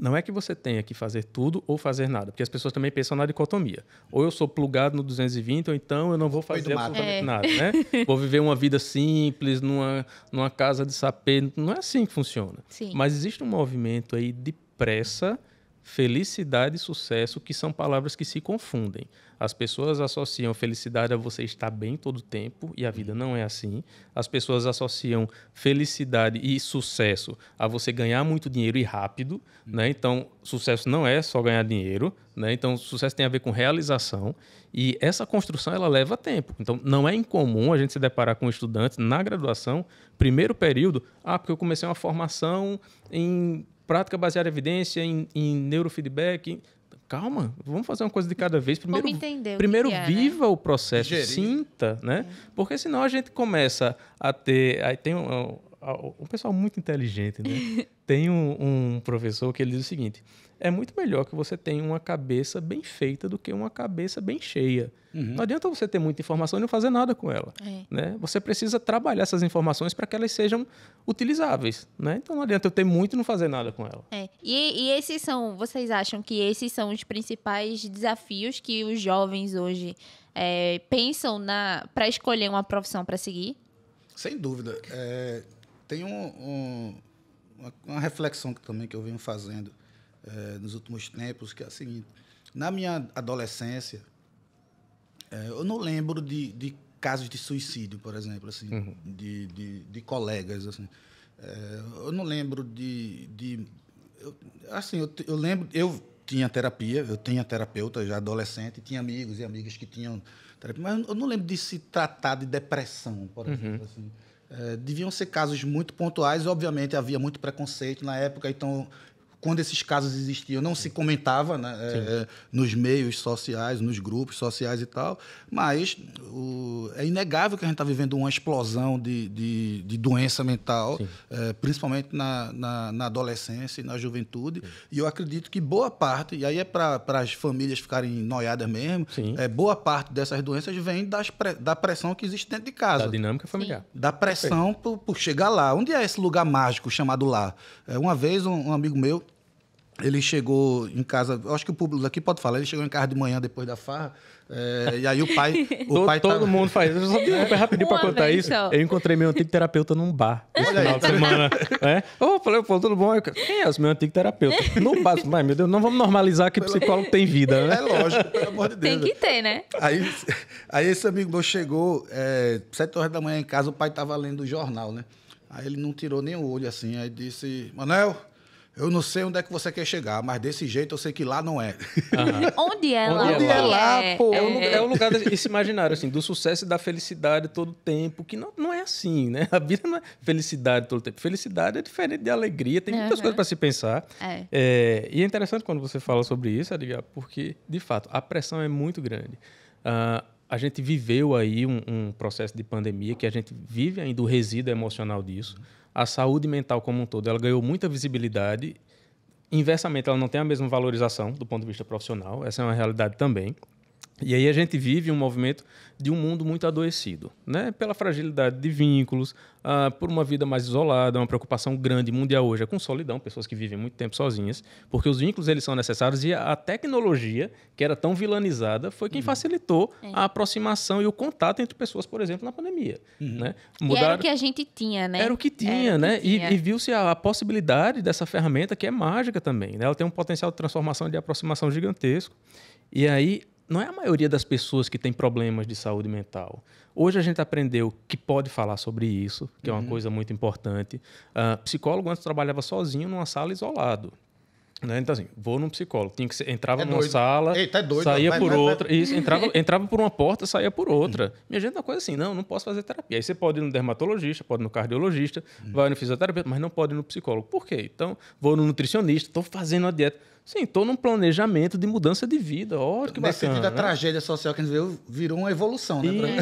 Não é que você tenha que fazer tudo ou fazer nada, porque as pessoas também pensam na dicotomia. Ou eu sou plugado no duzentos e vinte, ou então eu não vou fazer absolutamente é. nada. Né? Vou viver uma vida simples, numa, numa casa de sapê. Não é assim que funciona. Sim. Mas existe um movimento aí de pressa felicidade e sucesso, que são palavras que se confundem. As pessoas associam felicidade a você estar bem todo o tempo, e a vida não é assim. As pessoas associam felicidade e sucesso a você ganhar muito dinheiro e rápido, né? Então, sucesso não é só ganhar dinheiro, né? Então, sucesso tem a ver com realização, e essa construção ela leva tempo. Então, não é incomum a gente se deparar com estudantes na graduação, primeiro período, ah, porque eu comecei uma formação em prática baseada em evidência, em, em neurofeedback. Calma, vamos fazer uma coisa de cada vez. Primeiro, entender, primeiro é, viva, né? O processo, Gerir. sinta, né? É. Porque senão a gente começa a ter... Aí tem um, um pessoal muito inteligente, né? Tem um, um professor que ele diz o seguinte: é muito melhor que você tenha uma cabeça bem feita do que uma cabeça bem cheia. Uhum. Não adianta você ter muita informação e não fazer nada com ela. É. Né? Você precisa trabalhar essas informações para que elas sejam utilizáveis. Né? Então, não adianta eu ter muito e não fazer nada com ela. É. E, e esses são... Vocês acham que esses são os principais desafios que os jovens hoje é, pensam na para escolher uma profissão para seguir? Sem dúvida. É, tem um, um, uma, uma reflexão que, também que eu venho fazendo É, nos últimos tempos, que é a seguinte: na minha adolescência, é, eu não lembro de, de casos de suicídio, por exemplo, assim, uhum. de, de, de colegas, assim. É, eu não lembro de, de eu, assim, eu, eu lembro, eu tinha terapia, eu tinha terapeuta já adolescente, tinha amigos e amigas que tinham terapia, mas eu não lembro de se tratar de depressão, por uhum. exemplo, assim. É, deviam ser casos muito pontuais, obviamente havia muito preconceito na época, então quando esses casos existiam, não se comentava, né, é, nos meios sociais, nos grupos sociais e tal, mas o, é inegável que a gente está vivendo uma explosão de, de, de doença mental, é, principalmente na, na, na adolescência e na juventude. Sim. E eu acredito que boa parte, e aí é para as famílias ficarem noiadas mesmo, é, boa parte dessas doenças vem das, da pressão que existe dentro de casa. Da dinâmica familiar. Sim. Da pressão por, por chegar lá. Onde é esse lugar mágico chamado lar? É, uma vez um, um amigo meu, ele chegou em casa, acho que o público daqui pode falar, ele chegou em casa de manhã depois da farra, é, e aí o pai... O todo pai todo tava... mundo faz. Eu só é rapidinho para contar isso. Só. Eu encontrei meu antigo terapeuta num bar esse final de semana. Né? Oh, falei, pô, tudo bom? Eu, quem é esse meu antigo terapeuta? No bar, mas, meu Deus, não vamos normalizar que psicólogo tem vida, né? É lógico, pelo amor de Deus. Tem que ter, né? Aí, aí esse amigo meu chegou, é, sete horas da manhã em casa, o pai estava lendo o jornal, né? Aí ele não tirou nem o olho, assim, aí disse: Manuel, eu não sei onde é que você quer chegar, mas desse jeito eu sei que lá não é. Uhum. Onde é lá? Onde é lá, é, pô? É, é, o lugar, é o lugar desse imaginário, assim, do sucesso e da felicidade todo tempo, que não, não é assim, né? A vida não é felicidade todo tempo. Felicidade é diferente de alegria, tem muitas uhum. coisas para se pensar. É. É, e é interessante quando você fala sobre isso, Edgar, porque, de fato, a pressão é muito grande. Uh, a gente viveu aí um, um processo de pandemia que a gente vive ainda o resíduo emocional disso. A saúde mental como um todo, ela ganhou muita visibilidade. Inversamente, ela não tem a mesma valorização do ponto de vista profissional. Essa é uma realidade também. E aí a gente vive um movimento de um mundo muito adoecido, né? Pela fragilidade de vínculos, ah, por uma vida mais isolada, uma preocupação grande mundial hoje é com solidão, pessoas que vivem muito tempo sozinhas, porque os vínculos eles são necessários e a tecnologia, que era tão vilanizada, foi quem uhum. facilitou é. a aproximação e o contato entre pessoas, por exemplo, na pandemia. Uhum. Né? Mudaram... E era o que a gente tinha, né? Era o que tinha, o que né? Tinha. E, e viu-se a, a possibilidade dessa ferramenta, que é mágica também, né? Ela tem um potencial de transformação e de aproximação gigantesco. E aí... Não é a maioria das pessoas que tem problemas de saúde mental. Hoje a gente aprendeu que pode falar sobre isso, que uhum. é uma coisa muito importante. Uh, psicólogo antes trabalhava sozinho numa sala isolado. Né? Então, assim, vou num psicólogo. Tinha que ser, entrava é numa doido. sala, Eita, é doido, saía vai, por vai, outra. Vai, vai. Isso, entrava, entrava por uma porta, saía por outra. Minha gente, uma coisa assim, não, não posso fazer terapia. Aí você pode ir no dermatologista, pode ir no cardiologista, uhum. vai no fisioterapeuta, mas não pode ir no psicólogo. Por quê? Então, vou no nutricionista, estou fazendo uma dieta. Sim, estou num planejamento de mudança de vida. Olha que bacana. Nesse sentido, né? A tragédia social que a gente viu virou uma evolução, né?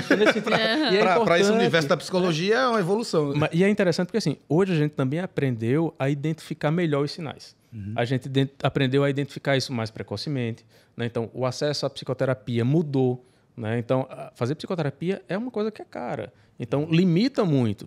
É, para esse universo da psicologia, é uma evolução. Né? E é interessante porque, assim, hoje a gente também aprendeu a identificar melhor os sinais. Uhum. A gente aprendeu a identificar isso mais precocemente. Né? Então, o acesso à psicoterapia mudou. Né? Então, fazer psicoterapia é uma coisa que é cara. Então, limita muito.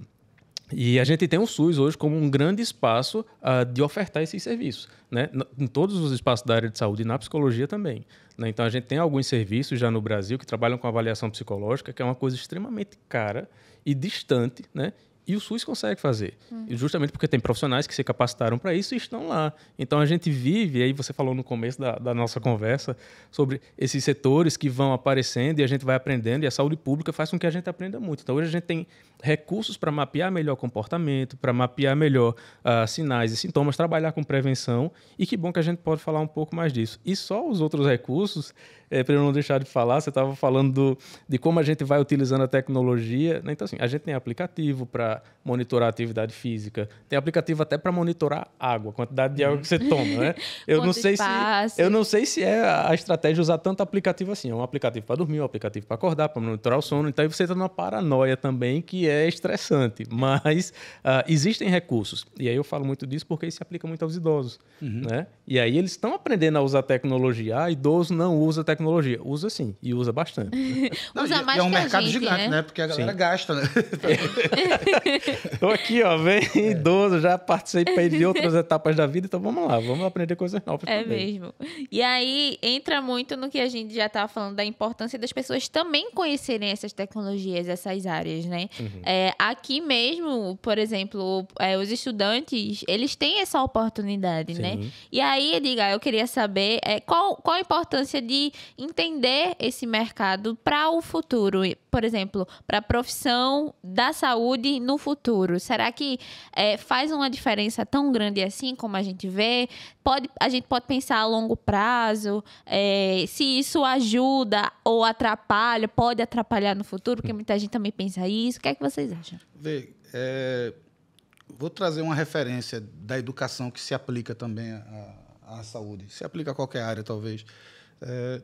E a gente tem o SUS hoje como um grande espaço uh, de ofertar esses serviços, né? Em todos os espaços da área de saúde e na psicologia também. Né? Então, a gente tem alguns serviços já no Brasil que trabalham com avaliação psicológica, que é uma coisa extremamente cara e distante, né? E o SUS consegue fazer, hum. justamente porque tem profissionais que se capacitaram para isso e estão lá. Então, a gente vive, e aí você falou no começo da, da nossa conversa, sobre esses setores que vão aparecendo e a gente vai aprendendo, e a saúde pública faz com que a gente aprenda muito. Então, hoje a gente tem recursos para mapear melhor comportamento, para mapear melhor uh, sinais e sintomas, trabalhar com prevenção, e que bom que a gente pode falar um pouco mais disso. E só os outros recursos, é, para eu não deixar de falar, você estava falando do, de como a gente vai utilizando a tecnologia, né? Então, assim, a gente tem aplicativo para monitorar a atividade física. Tem aplicativo até para monitorar água, a quantidade de água que você toma, né? Eu não sei se, eu não sei se é a estratégia usar tanto aplicativo assim. É um aplicativo para dormir, um aplicativo para acordar, para monitorar o sono. Então, aí você está numa paranoia também que é estressante. Mas uh, existem recursos. E aí eu falo muito disso porque isso se aplica muito aos idosos, uhum. né? E aí eles estão aprendendo a usar tecnologia. Ah, idoso não usa tecnologia. Usa sim, e usa bastante. Né? Não, usa e, mais e é um que mercado a gente, gigante, né? né? Porque a galera sim. gasta, né? Estou aqui, ó, bem é. idoso, já participei de outras etapas da vida, então vamos lá, vamos aprender coisas novas é também. É mesmo. E aí entra muito no que a gente já estava falando da importância das pessoas também conhecerem essas tecnologias, essas áreas, né? Uhum. É, aqui mesmo, por exemplo, é, os estudantes, eles têm essa oportunidade, Sim. né? E aí, Edgar, eu queria saber é, qual, qual a importância de entender esse mercado para o futuro, por exemplo, para a profissão da saúde no futuro. Será que é, faz uma diferença tão grande assim como a gente vê? Pode, a gente pode pensar a longo prazo, é, se isso ajuda ou atrapalha, pode atrapalhar no futuro, porque muita gente também pensa isso. O que é que vocês acham? Vê, é, vou trazer uma referência da educação que se aplica também à, à saúde. Se aplica a qualquer área, talvez. É,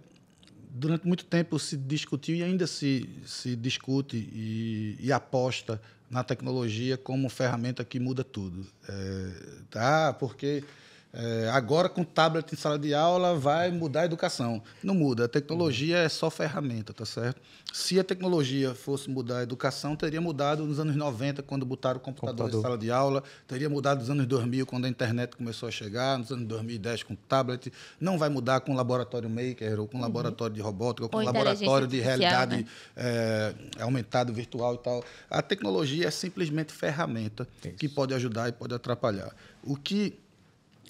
durante muito tempo se discutiu e ainda se, se discute e, e aposta na tecnologia como ferramenta que muda tudo. É, tá, porque é, agora com tablet em sala de aula vai mudar a educação. Não muda, a tecnologia é só ferramenta, tá certo? Se a tecnologia fosse mudar a educação, teria mudado nos anos noventa, quando botaram o computador, computador. em sala de aula, teria mudado nos anos dois mil, quando a internet começou a chegar, nos anos dois mil e dez com o tablet. Não vai mudar com o laboratório maker, ou com o uhum. laboratório de robótica, ou com o laboratório de realidade né? é, aumentada, virtual e tal. A tecnologia é simplesmente ferramenta Isso. que pode ajudar e pode atrapalhar. O que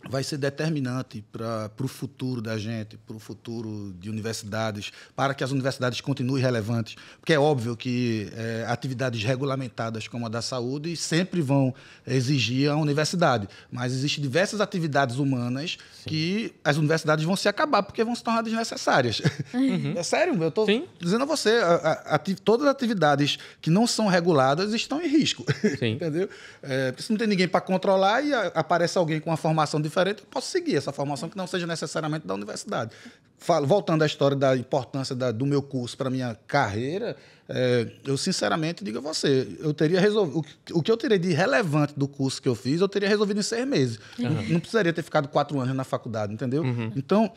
vai ser determinante para o futuro da gente, para o futuro de universidades, para que as universidades continuem relevantes. Porque é óbvio que é, atividades regulamentadas como a da saúde sempre vão exigir a universidade. Mas existem diversas atividades humanas Sim. que as universidades vão se acabar porque vão se tornar desnecessárias. Uhum. É sério, eu estou dizendo a você, a, a, a, todas as atividades que não são reguladas estão em risco. Entendeu? É, porque se não tem ninguém para controlar e a, aparece alguém com uma formação de diferente, eu posso seguir essa formação que não seja necessariamente da universidade. Falo, voltando à história da importância da, do meu curso para a minha carreira, é, eu sinceramente digo a você, eu teria resolvido, o, o que eu teria de relevante do curso que eu fiz, eu teria resolvido em seis meses. Uhum. Não precisaria ter ficado quatro anos na faculdade, entendeu? Uhum. Então,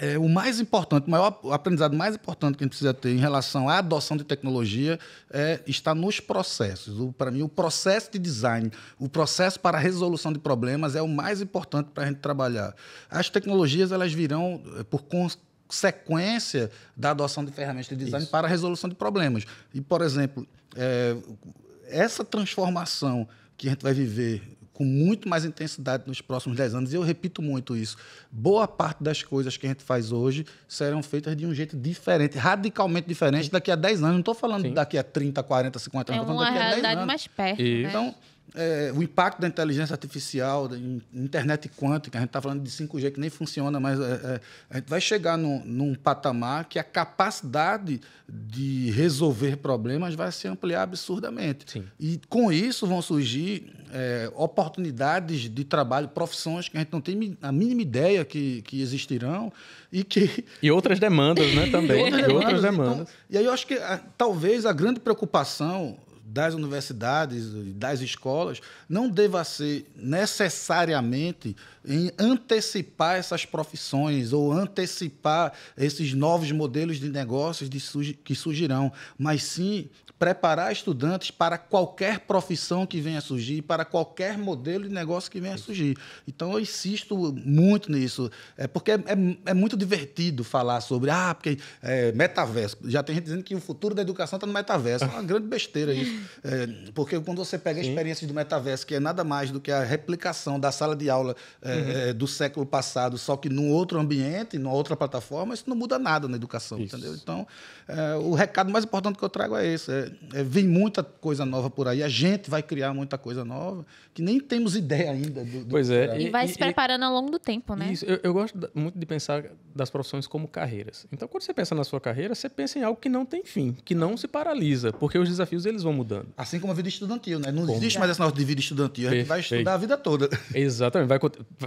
é, o mais importante, o maior o aprendizado mais importante que a gente precisa ter em relação à adoção de tecnologia é, está nos processos. Para mim, o processo de design, o processo para a resolução de problemas é o mais importante para a gente trabalhar. As tecnologias elas virão por consequência da adoção de ferramentas de design Isso. para a resolução de problemas. E, por exemplo, é, essa transformação que a gente vai viver com muito mais intensidade nos próximos dez anos, e eu repito muito isso, boa parte das coisas que a gente faz hoje serão feitas de um jeito diferente, radicalmente diferente Sim. daqui a dez anos. Não estou falando Sim. daqui a trinta, quarenta, cinquenta anos, estou falando daqui a dez anos. É uma realidade mais perto. Né? Então, é, o impacto da inteligência artificial, da internet quântica, a gente está falando de cinco G que nem funciona, mas é, é, a gente vai chegar num, num patamar que a capacidade de resolver problemas vai se ampliar absurdamente. Sim. E com isso vão surgir É, oportunidades de trabalho, profissões que a gente não tem a mínima ideia que, que existirão e que... E outras demandas, né, também. outras demandas, e outras demandas. Então, e aí eu acho que a, talvez a grande preocupação das universidades, das escolas, não deva ser necessariamente em antecipar essas profissões ou antecipar esses novos modelos de negócios de sugi- que surgirão, mas sim preparar estudantes para qualquer profissão que venha a surgir, para qualquer modelo de negócio que venha a surgir. Então, eu insisto muito nisso, é porque é, é, é muito divertido falar sobre ah, porque é, metaverso. Já tem gente dizendo que o futuro da educação está no metaverso. É uma grande besteira isso. É, porque quando você pega a experiência do metaverso, que é nada mais do que a replicação da sala de aula é, uhum. do século passado, só que num outro ambiente, numa outra plataforma, isso não muda nada na educação, isso. entendeu? Então, é, o recado mais importante que eu trago é esse. É, é, vem muita coisa nova por aí, a gente vai criar muita coisa nova, que nem temos ideia ainda. Do, do pois é. E vai e, se e, preparando e, ao longo do tempo, né? Isso. Eu, eu gosto muito de pensar das profissões como carreiras. Então, quando você pensa na sua carreira, você pensa em algo que não tem fim, que não se paralisa, porque os desafios eles vão mudando. Assim como a vida estudantil, né? Não como? existe mais essa nossa de vida estudantil. A gente vai estudar a vida toda. Exatamente. Vai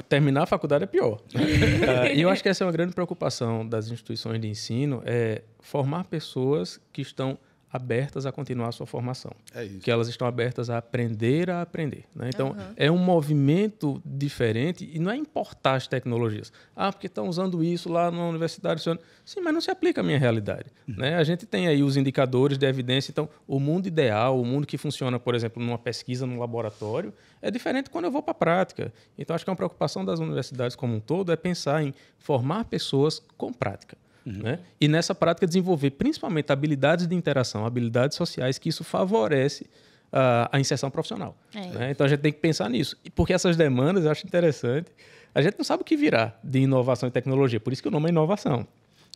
terminar a faculdade é pior. uh, e eu acho que essa é uma grande preocupação das instituições de ensino, é formar pessoas que estão abertas a continuar a sua formação. É isso. Que elas estão abertas a aprender a aprender. Né? Então, uhum. é um movimento diferente e não é importar as tecnologias. Ah, porque estão usando isso lá na universidade. Sim, mas não se aplica à minha realidade. Uhum. Né? A gente tem aí os indicadores de evidência. Então, o mundo ideal, o mundo que funciona, por exemplo, numa pesquisa, num laboratório, é diferente quando eu vou para a prática. Então, acho que é uma preocupação das universidades como um todo é pensar em formar pessoas com prática. Uhum. Né? E nessa prática desenvolver principalmente habilidades de interação, habilidades sociais, que isso favorece uh, a inserção profissional. É. Né? Então a gente tem que pensar nisso. E porque essas demandas, eu acho interessante, a gente não sabe o que virá de inovação e tecnologia, por isso que o nome é inovação.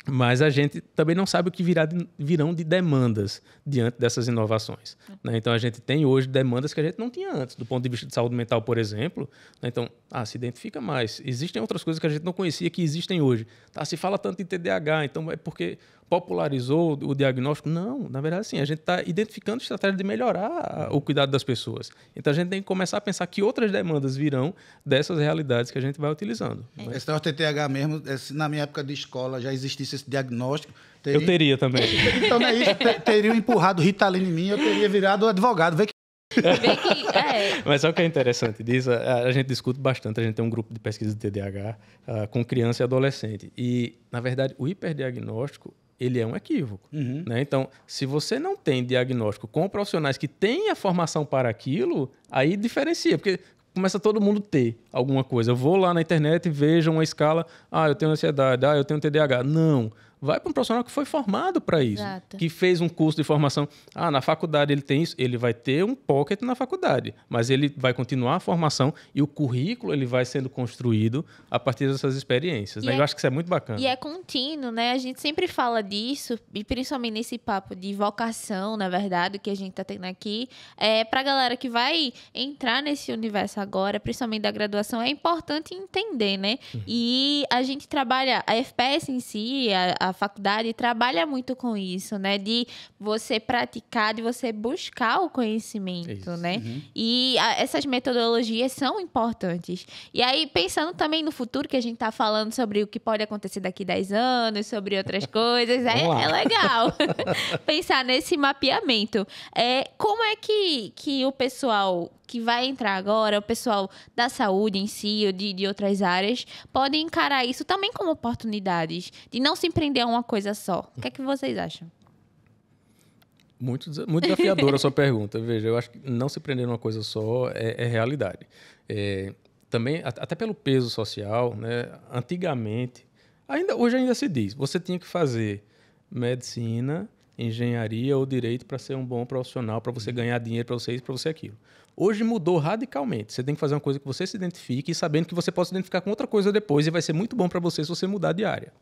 Mas a gente também não sabe o que virá de, virão de demandas diante dessas inovações. Né? Então, a gente tem hoje demandas que a gente não tinha antes, do ponto de vista de saúde mental, por exemplo. Né? Então, ah, se identifica mais. Existem outras coisas que a gente não conhecia que existem hoje. Tá, se fala tanto em T D A H, então é porque popularizou o diagnóstico? Não, na verdade, sim. A gente está identificando estratégias de melhorar o cuidado das pessoas. Então, a gente tem que começar a pensar que outras demandas virão dessas realidades que a gente vai utilizando. É. Esse é o T T A H mesmo, esse, na minha época de escola já existisse esse diagnóstico, teria... Eu teria também. Então, não é isso. Teriam empurrado Ritalin em mim, eu teria virado advogado. Vê que... Vê que... É. Mas sabe o que é interessante disso? A, a gente discute bastante. A gente tem um grupo de pesquisa de T D A H uh, com criança e adolescente. E, na verdade, o hiperdiagnóstico, ele é um equívoco. Uhum. Né? Então, se você não tem diagnóstico com profissionais que têm a formação para aquilo, aí diferencia, porque... começa todo mundo ter alguma coisa. Eu vou lá na internet e vejo uma escala, ah, eu tenho ansiedade, ah, eu tenho T D A H. Não. Vai para um profissional que foi formado para isso, Exato. que fez um curso de formação. Ah, na faculdade ele tem isso, ele vai ter um pocket na faculdade, mas ele vai continuar a formação e o currículo ele vai sendo construído a partir dessas experiências. Né? É, eu acho que isso é muito bacana. E é contínuo, né? A gente sempre fala disso, e principalmente nesse papo de vocação, na verdade, que a gente está tendo aqui, é, para a galera que vai entrar nesse universo agora, principalmente da graduação, é importante entender, né? Uhum. E a gente trabalha, a F P S em si, a A faculdade trabalha muito com isso, né? De você praticar, de você buscar o conhecimento, isso, né? Uhum. E a, essas metodologias são importantes. E aí, pensando também no futuro, que a gente tá falando sobre o que pode acontecer daqui a dez anos, sobre outras coisas, é, é legal pensar nesse mapeamento. É, como é que, que o pessoal... que vai entrar agora, o pessoal da saúde em si ou de, de outras áreas, pode encarar isso também como oportunidades, de não se empreender a uma coisa só. O que é que vocês acham? Muito, muito desafiadora a sua pergunta. Veja, eu acho que não se prender a uma coisa só é, é realidade. É, também, até pelo peso social, né? Antigamente, ainda, hoje ainda se diz, você tinha que fazer medicina, engenharia ou direito para ser um bom profissional, para você ganhar dinheiro, para você isso, para você aquilo. Hoje mudou radicalmente. Você tem que fazer uma coisa que você se identifique e sabendo que você pode se identificar com outra coisa depois e vai ser muito bom para você se você mudar de área.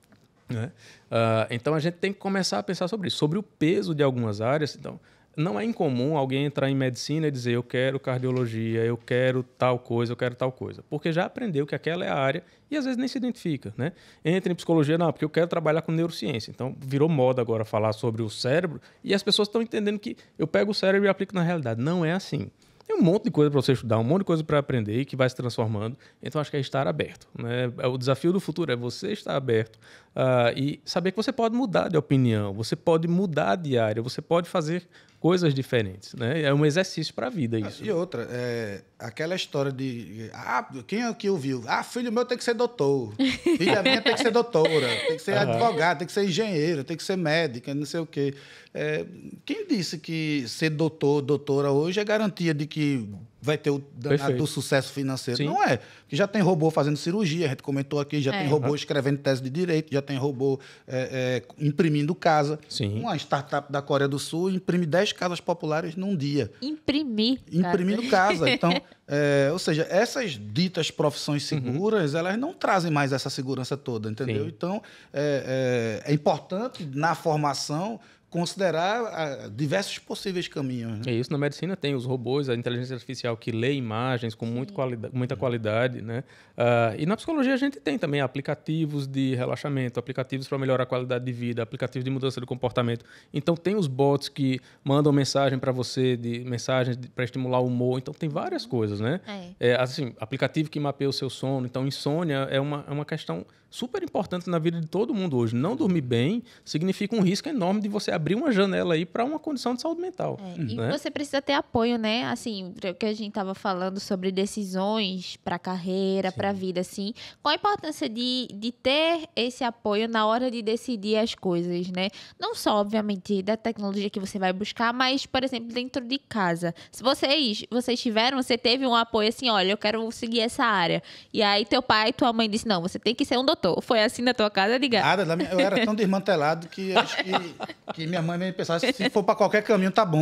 Né? Uh, então, a gente tem que começar a pensar sobre isso, sobre o peso de algumas áreas. Então, não é incomum alguém entrar em medicina e dizer eu quero cardiologia, eu quero tal coisa, eu quero tal coisa, porque já aprendeu que aquela é a área e às vezes nem se identifica. Né? Entra em psicologia, não, porque eu quero trabalhar com neurociência. Então, virou moda agora falar sobre o cérebro e as pessoas estão entendendo que eu pego o cérebro e aplico na realidade. Não é assim. Tem um monte de coisa para você estudar, um monte de coisa para aprender e que vai se transformando. Então, acho que é estar aberto. Né? O desafio do futuro é você estar aberto uh, e saber que você pode mudar de opinião, você pode mudar de área, você pode fazer coisas diferentes. Né? É um exercício para a vida isso. E outra, é, aquela história de... Ah, quem é que ouviu? Ah, filho meu tem que ser doutor. Filha minha tem que ser doutora, tem que ser uhum. advogado, tem que ser engenheiro, tem que ser médica, não sei o quê. É, quem disse que ser doutor, doutora hoje é garantia de que vai ter o danado do sucesso financeiro. Sim. Não é. Porque já tem robô fazendo cirurgia, a gente comentou aqui, já é. tem robô escrevendo tese de direito, já tem robô é, é, imprimindo casa. Sim. Uma startup da Coreia do Sul imprime dez casas populares num dia. Imprimir Imprimindo casa. casa. Então, é, ou seja, essas ditas profissões seguras, uhum. elas não trazem mais essa segurança toda, entendeu? Sim. Então, é, é, é importante, na formação, considerar diversos possíveis caminhos. Né? É isso, na medicina tem os robôs, a inteligência artificial que lê imagens com muito quali muita qualidade, né? Uh, e na psicologia a gente tem também aplicativos de relaxamento, aplicativos para melhorar a qualidade de vida, aplicativos de mudança de comportamento. Então tem os bots que mandam mensagem para você, de mensagens para estimular o humor. Então tem várias coisas, né? É. É, assim, aplicativo que mapeia o seu sono. Então insônia é uma, é uma questão super importante na vida de todo mundo hoje. Não dormir bem significa um risco enorme de você abrir uma janela aí para uma condição de saúde mental. É, e né? você precisa ter apoio, né? Assim, o que a gente estava falando sobre decisões para a carreira, para a vida, assim. Qual a importância de, de ter esse apoio na hora de decidir as coisas, né? Não só, obviamente, da tecnologia que você vai buscar, mas, por exemplo, dentro de casa. Se vocês, vocês tiveram, você teve um apoio assim, olha, eu quero seguir essa área. E aí teu pai e tua mãe disse, não, você tem que ser um doutor. Foi assim na tua casa, Edgar? Nada, eu era tão desmantelado que, acho que, que minha mãe me pensava, se for para qualquer caminho, tá bom.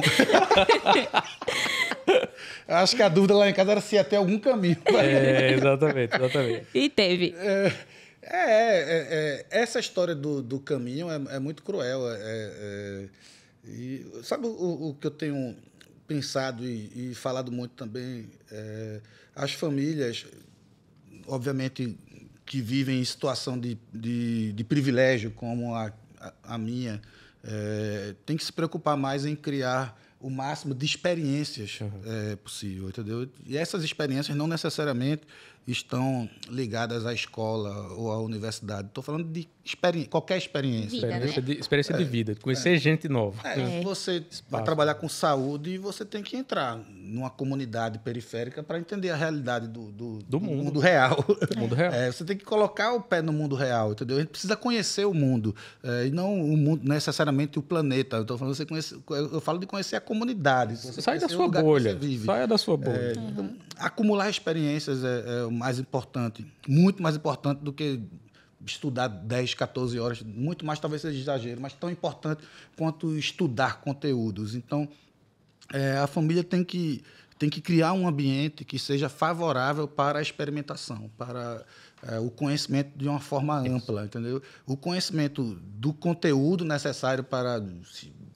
Acho que a dúvida lá em casa era se ia ter algum caminho. É, exatamente, exatamente. E teve. É, é, é, é essa história do, do caminho é, é muito cruel. É, é, e, sabe o, o que eu tenho pensado e, e falado muito também? É, as famílias, obviamente, que vivem em situação de, de, de privilégio, como a, a, a minha, é, tem que se preocupar mais em criar o máximo de experiências uhum. é, possível, entendeu? E essas experiências não necessariamente estão ligadas à escola ou à universidade. Estou falando de experi qualquer experiência. Vida, experiência, né? de, experiência é, de vida, de conhecer é, gente nova. É, é. Você Espaço. vai trabalhar com saúde e você tem que entrar numa comunidade periférica para entender a realidade do, do, do, do mundo. mundo real. Do mundo real. É, você tem que colocar o pé no mundo real, entendeu? A gente precisa conhecer o mundo, é, e não o mundo, necessariamente o planeta. Eu, tô falando, você conhece, eu falo de conhecer a comunidade. Você, você sai da sua bolha. Saia da sua bolha. É, uhum. Então, acumular experiências é, é mais importante, muito mais importante do que estudar dez, quatorze horas, muito mais, talvez seja exagero, mas tão importante quanto estudar conteúdos. Então, é, a família tem que, tem que criar um ambiente que seja favorável para a experimentação, para é, o conhecimento de uma forma ampla, entendeu? O conhecimento do conteúdo necessário para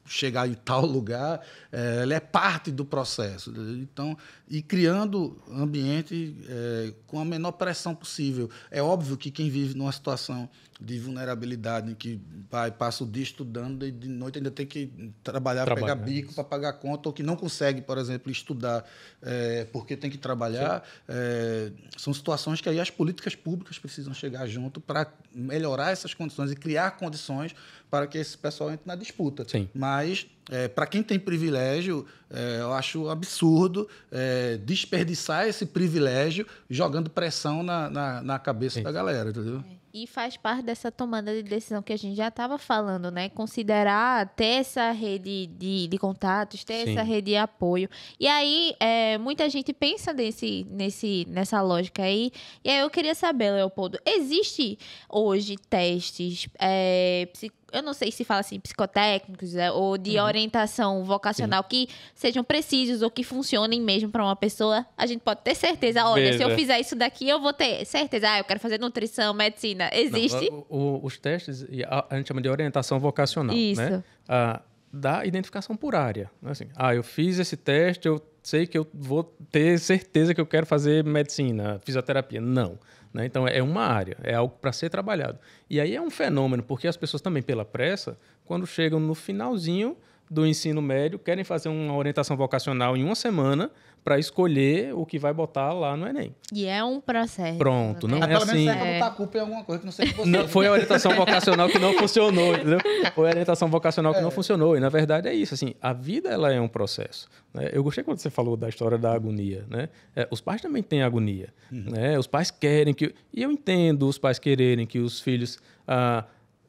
chegar em tal lugar, é, ela é parte do processo. Então, e criando ambiente é, com a menor pressão possível. É óbvio que quem vive numa situação de vulnerabilidade, em que vai, passa o dia estudando e de noite ainda tem que trabalhar, trabalhar. pegar bico para pagar conta, ou que não consegue, por exemplo, estudar é, porque tem que trabalhar, é, são situações que aí as políticas públicas precisam chegar junto para melhorar essas condições e criar condições para que esse pessoal entre na disputa. Sim. Mas, é, para quem tem privilégio, é, eu acho absurdo é, desperdiçar esse privilégio jogando pressão na, na, na cabeça Sim. da galera, entendeu? É. E faz parte dessa tomada de decisão que a gente já estava falando, né? Considerar ter essa rede de, de contatos, ter Sim. essa rede de apoio. E aí, é, muita gente pensa nesse, nesse, nessa lógica aí. E aí eu queria saber, Leopoldo, existe hoje testes é, psicológicos? Eu não sei se fala assim, psicotécnicos, né? Ou de uhum. orientação vocacional Sim. que sejam precisos ou que funcionem mesmo para uma pessoa. A gente pode ter certeza, olha, Veja. se eu fizer isso daqui, eu vou ter certeza. Ah, eu quero fazer nutrição, medicina. Existe? Não, o, o, os testes, a gente chama de orientação vocacional. Isso. Né? Ah, da identificação por área. Assim, ah, eu fiz esse teste, eu sei que eu vou ter certeza que eu quero fazer medicina, fisioterapia. Não. Né? Então, é uma área, é algo para ser trabalhado. E aí é um fenômeno, porque as pessoas também, pela pressa, quando chegam no finalzinho do ensino médio, querem fazer uma orientação vocacional em uma semana para escolher o que vai botar lá no Enem. E é um processo. Pronto, né? não é, é assim... Pelo menos você é... a culpa em alguma coisa que não sei que você... Não, foi a orientação vocacional que não funcionou, entendeu? Foi a orientação vocacional que é. não funcionou. E, na verdade, é isso. Assim, a vida ela é um processo. Eu gostei quando você falou da história da agonia, né? Os pais também têm agonia, uhum. né? Os pais querem que... E eu entendo os pais quererem que os filhos... Ah,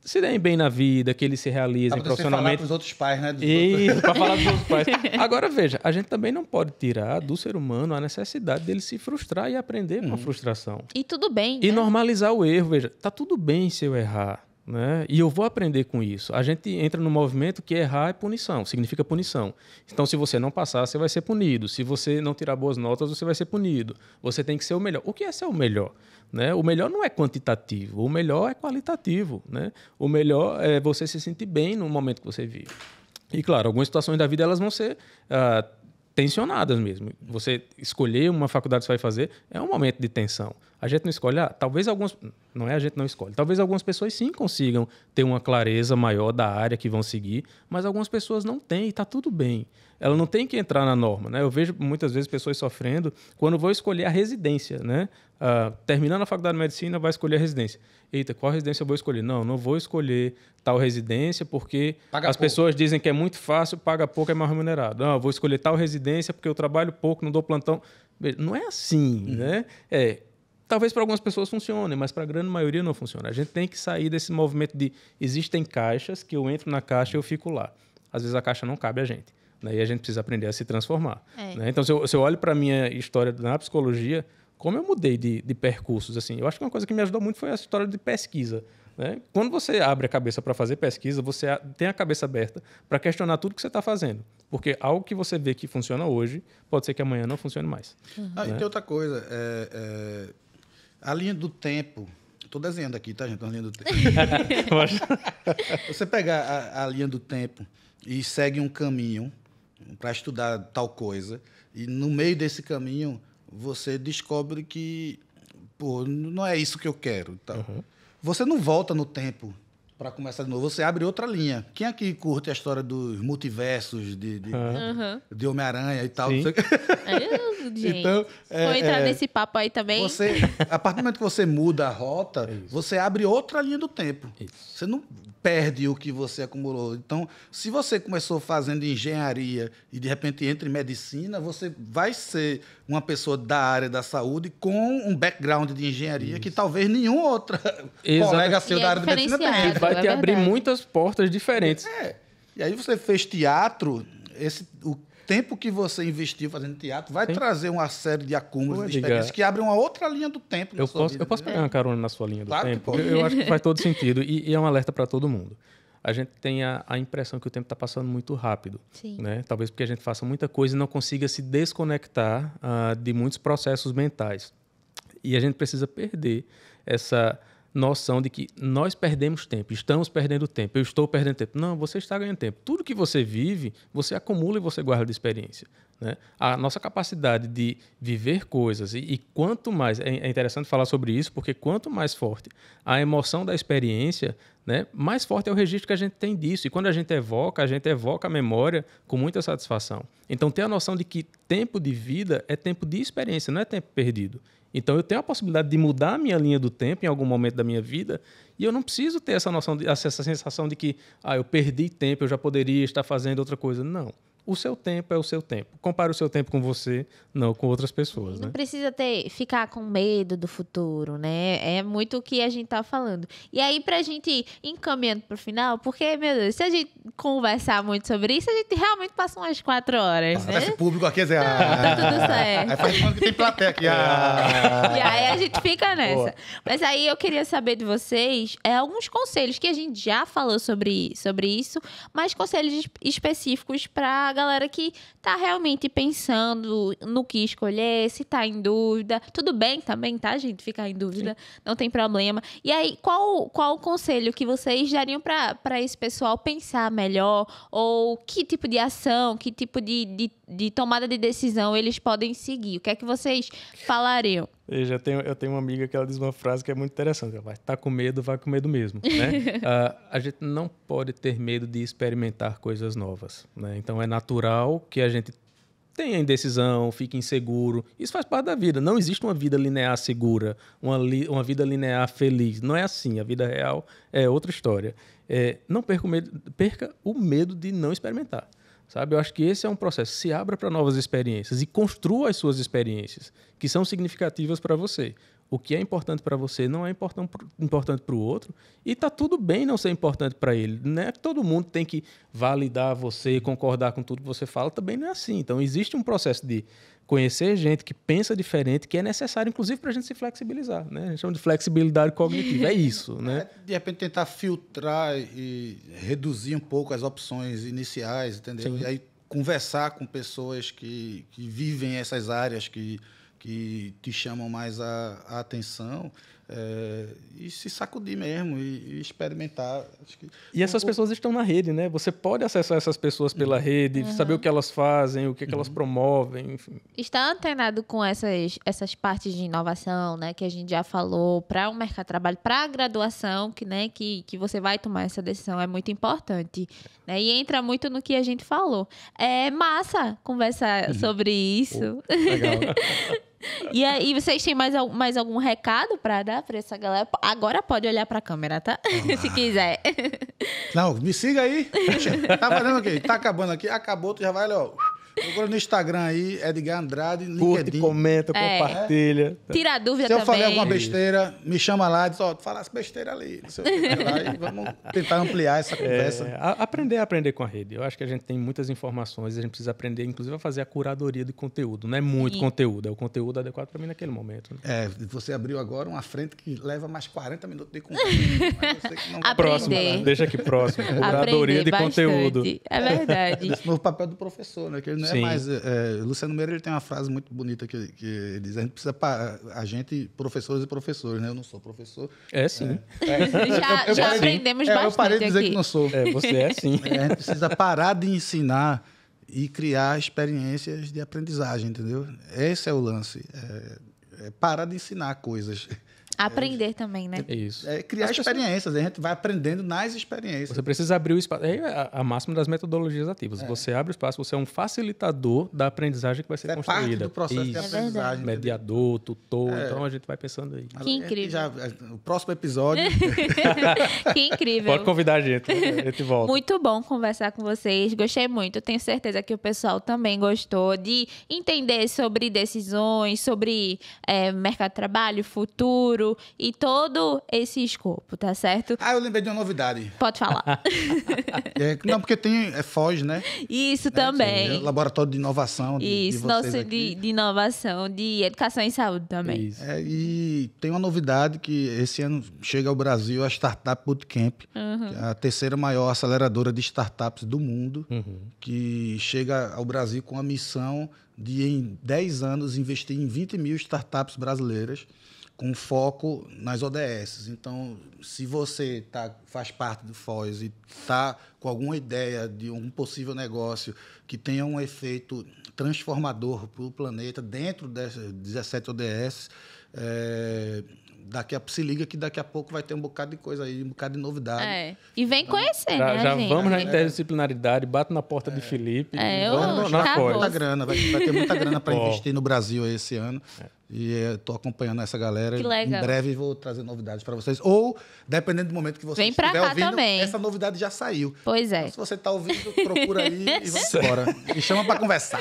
se deem bem na vida, que eles se realizem profissionalmente. Para falar para os outros pais, né? Isso, para falar para os pais. Agora, veja, a gente também não pode tirar do ser humano a necessidade dele se frustrar e aprender hum. com a frustração. E tudo bem, E né? normalizar o erro. Veja, tá tudo bem se eu errar, né? E eu vou aprender com isso. A gente entra no movimento que errar é punição, significa punição. Então, se você não passar, você vai ser punido. Se você não tirar boas notas, você vai ser punido. Você tem que ser o melhor. O que é ser o melhor? Né? O melhor não é quantitativo, o melhor é qualitativo, né? O melhor é você se sentir bem no momento que você vive. E, claro, algumas situações da vida elas vão ser uh, tensionadas mesmo. Você escolher uma faculdade que você vai fazer é um momento de tensão. A gente não escolhe, ah, talvez algumas... Não é a gente não escolhe. Talvez algumas pessoas sim consigam ter uma clareza maior da área que vão seguir, mas algumas pessoas não têm e está tudo bem. Ela não tem que entrar na norma, né? Eu vejo muitas vezes pessoas sofrendo quando vão escolher a residência, né? Ah, terminando a faculdade de medicina, vai escolher a residência. Eita, qual residência eu vou escolher? Não, não vou escolher tal residência porque paga as pouco. Pessoas dizem que é muito fácil, paga pouco, é mais remunerado. Não, eu vou escolher tal residência porque eu trabalho pouco, não dou plantão. Não é assim, hum. né? É... Talvez para algumas pessoas funcione, mas para a grande maioria não funciona. A gente tem que sair desse movimento de existem caixas que eu entro na caixa e eu fico lá. Às vezes a caixa não cabe a gente, né? E a gente precisa aprender a se transformar. É. Né? Então, se eu, se eu olho para a minha história na psicologia, como eu mudei de, de percursos, assim, eu acho que uma coisa que me ajudou muito foi essa história de pesquisa. Né? Quando você abre a cabeça para fazer pesquisa, você tem a cabeça aberta para questionar tudo que você está fazendo. Porque algo que você vê que funciona hoje, pode ser que amanhã não funcione mais. Uhum. Ah, né? E tem outra coisa... É, é... A linha do tempo... Estou desenhando aqui, tá, gente? A linha do tempo. Você pegar a, a linha do tempo e segue um caminho para estudar tal coisa, e no meio desse caminho você descobre que pô, não é isso que eu quero. Tal. Uhum. Você não volta no tempo para começar de novo. Você abre outra linha. Quem aqui curte a história dos multiversos de, de, uhum. de Homem-Aranha e tal? Sim. Você... Gente, então, é, vou entrar é, nesse papo aí também. Você, a partir do momento que você muda a rota, isso. você abre outra linha do tempo. Isso. Você não perde o que você acumulou. Então, se você começou fazendo engenharia e, de repente, entra em medicina, você vai ser uma pessoa da área da saúde com um background de engenharia isso. que talvez nenhum outro Exato. Colega seu e da área é da medicina tem. Vai é te verdade. Abrir muitas portas diferentes. É. E aí você fez teatro, esse, o tempo que você investiu fazendo teatro vai Sim. trazer uma série de acúmulos Pô, de experiências que abrem uma outra linha do tempo. Eu posso, vida, eu posso pegar uma carona na sua linha do claro tempo? Eu, eu acho que faz todo sentido. E, e é um alerta para todo mundo. A gente tem a, a impressão que o tempo está passando muito rápido. Sim. Né? Talvez porque a gente faça muita coisa e não consiga se desconectar uh, de muitos processos mentais. E a gente precisa perder essa... noção de que nós perdemos tempo, estamos perdendo tempo, eu estou perdendo tempo. Não, você está ganhando tempo. Tudo que você vive, você acumula e você guarda de experiência. Né? A nossa capacidade de viver coisas, e, e quanto mais... É interessante falar sobre isso, porque quanto mais forte a emoção da experiência, né, mais forte é o registro que a gente tem disso. E quando a gente evoca, a gente evoca a memória com muita satisfação. Então, ter a noção de que tempo de vida é tempo de experiência, não é tempo perdido. Então, eu tenho a possibilidade de mudar a minha linha do tempo em algum momento da minha vida e eu não preciso ter essa noção, de, essa sensação de que ah, eu perdi tempo, eu já poderia estar fazendo outra coisa. Não. O seu tempo é o seu tempo. Compare o seu tempo com você, não com outras pessoas. Não né? precisa ter, ficar com medo do futuro, né? É muito o que a gente tá falando. E aí, pra gente ir encaminhando pro final, porque, meu Deus, se a gente conversar muito sobre isso, a gente realmente passa umas quatro horas, ah, né? Esse público aqui, dizer, não, ah, tá tudo certo. Aí faz que tem plateia aqui. Ah. E aí a gente fica nessa. Boa. Mas aí eu queria saber de vocês é, alguns conselhos que a gente já falou sobre, sobre isso, mas conselhos específicos pra galera que tá realmente pensando no que escolher, se tá em dúvida. Tudo bem também, tá, gente? Ficar em dúvida, Sim. não tem problema. E aí, qual, qual o conselho que vocês dariam pra, pra esse pessoal pensar melhor? Ou que tipo de ação, que tipo de, de, de tomada de decisão eles podem seguir? O que é que vocês falariam? Eu, já tenho, eu tenho uma amiga que ela diz uma frase que é muito interessante. Ela vai, tá com medo, vai com medo mesmo. Né? uh, a gente não pode ter medo de experimentar coisas novas. Né? Então, é natural que a gente tenha indecisão, fique inseguro. Isso faz parte da vida. Não existe uma vida linear segura, uma, li, uma vida linear feliz. Não é assim. A vida real é outra história. É, não perca o medo, perca o medo de não experimentar. Sabe? Eu acho que esse é um processo. Se abra para novas experiências e construa as suas experiências que são significativas para você. O que é importante para você não é importan- importante para o outro, e está tudo bem não ser importante para ele. Não é que todo mundo tem que validar você, concordar com tudo que você fala, também não é assim. Então, existe um processo de conhecer gente que pensa diferente, que é necessário, inclusive, para a gente se flexibilizar, né? A gente chama de flexibilidade cognitiva, é isso, né? É, de repente, tentar filtrar e reduzir um pouco as opções iniciais, entendeu? Sim. E aí, conversar com pessoas que, que vivem essas áreas que... que te chamam mais a, a atenção, é, e se sacudir mesmo, e, e experimentar. Acho que... E essas um, pessoas estão na rede, né? Você pode acessar essas pessoas pela uhum. rede, uhum. saber o que elas fazem, o que, uhum. que elas promovem, enfim. Está antenado com essas, essas partes de inovação, né? Que a gente já falou, para o mercado de trabalho, para a graduação, que, né? que, que você vai tomar essa decisão, é muito importante. Né? E entra muito no que a gente falou. É massa conversar uhum. sobre isso. Oh, legal. E aí, vocês têm mais, mais algum recado para dar para essa galera? Agora pode olhar para a câmera, tá? Ah. Se quiser. Não, me siga aí. Tá fazendo o quê? Tá acabando aqui. Acabou, tu já vai, ó. Procura no Instagram aí, Edgar Andrade. Curte, LinkedIn. Comenta, é. compartilha. Tira a dúvida também. Se eu também. Falei alguma besteira, me chama lá e diz, ó, tu falasse besteira ali. Não sei o que lá, e vamos tentar ampliar essa conversa. É, aprender a aprender com a rede. Eu acho que a gente tem muitas informações, a gente precisa aprender, inclusive, a fazer a curadoria de conteúdo. Não é muito Sim. conteúdo, é o conteúdo adequado para mim naquele momento. Né? É, você abriu agora uma frente que leva mais quarenta minutos de conteúdo. Não... Próximo, deixa que próximo. Curadoria de bastante. Conteúdo. É verdade. Esse novo papel do professor, né? Que ele não Sim. é mais... É, Luciano Meira, ele tem uma frase muito bonita que, que ele diz, a gente precisa... Pa, a gente, professores e professores, né? Eu não sou professor. É sim. É, é, já eu, eu já parei, aprendemos é, bastante aqui. Eu parei de dizer aqui. Que não sou. É, você é sim. É, a gente precisa parar de ensinar e criar experiências de aprendizagem, entendeu? Esse é o lance. É, é parar de ensinar coisas. Aprender é, também, né? É isso. É criar As experiências. Pessoas... A gente vai aprendendo nas experiências. Você precisa abrir o espaço. É a, a máxima das metodologias ativas. É. Você abre o espaço, você é um facilitador da aprendizagem que vai ser é construída. É parte do processo isso. de aprendizagem. É mediador, tutor. É. Então, a gente vai pensando aí. Que incrível. Já, o próximo episódio... Que incrível. Pode convidar a gente. A gente volta. Muito bom conversar com vocês. Gostei muito. Tenho certeza que o pessoal também gostou de entender sobre decisões, sobre é, mercado de trabalho, futuro, e todo esse escopo, tá certo? Ah, eu lembrei de uma novidade. Pode falar. É, não, porque tem é Foz, né? Isso né? também. Sim, é laboratório de inovação. De, Isso, de nosso de, de inovação, de educação e saúde também. Isso. É, e tem uma novidade que esse ano chega ao Brasil a Startup Bootcamp, uhum. que é a terceira maior aceleradora de startups do mundo, uhum. que chega ao Brasil com a missão de, em dez anos, investir em vinte mil startups brasileiras, com foco nas O D Ss. Então, se você tá, faz parte do Foz e está com alguma ideia de um possível negócio que tenha um efeito transformador para o planeta dentro dessas dezessete O D Ss, é, daqui a, se liga que daqui a pouco vai ter um bocado de coisa aí, um bocado de novidade. É. E vem então, conhecer, já, né, já gente? Vamos na interdisciplinaridade, bato na porta é. de Felipe. É, vamos na porta. Grana, vai, vai ter muita grana para investir no Brasil esse ano. É. E estou acompanhando essa galera. Em breve vou trazer novidades para vocês. Ou, dependendo do momento que você Vem estiver cá ouvindo, também. Essa novidade já saiu. Pois é. Então, se você está ouvindo, procura aí e vamos embora. Me chama para conversar.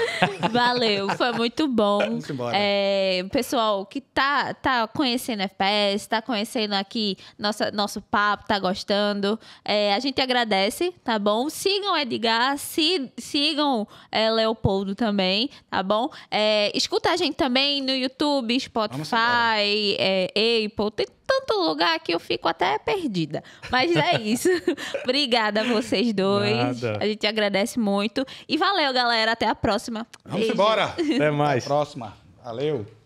Valeu, foi muito bom. Vamos embora. É, pessoal que tá, tá conhecendo F P S, tá conhecendo aqui nossa, nosso papo, tá gostando, é, a gente agradece, tá bom? Sigam Edgar, si, sigam é, Leopoldo também, tá bom? É, escuta a gente também no YouTube, Spotify, é, Apple, tem tanto lugar que eu fico até perdida. Mas é isso. Obrigada a vocês dois. Nada. A gente agradece muito. E valeu, galera. Até a próxima. Vamos Beijo. Embora. Até mais. Até a próxima. Valeu.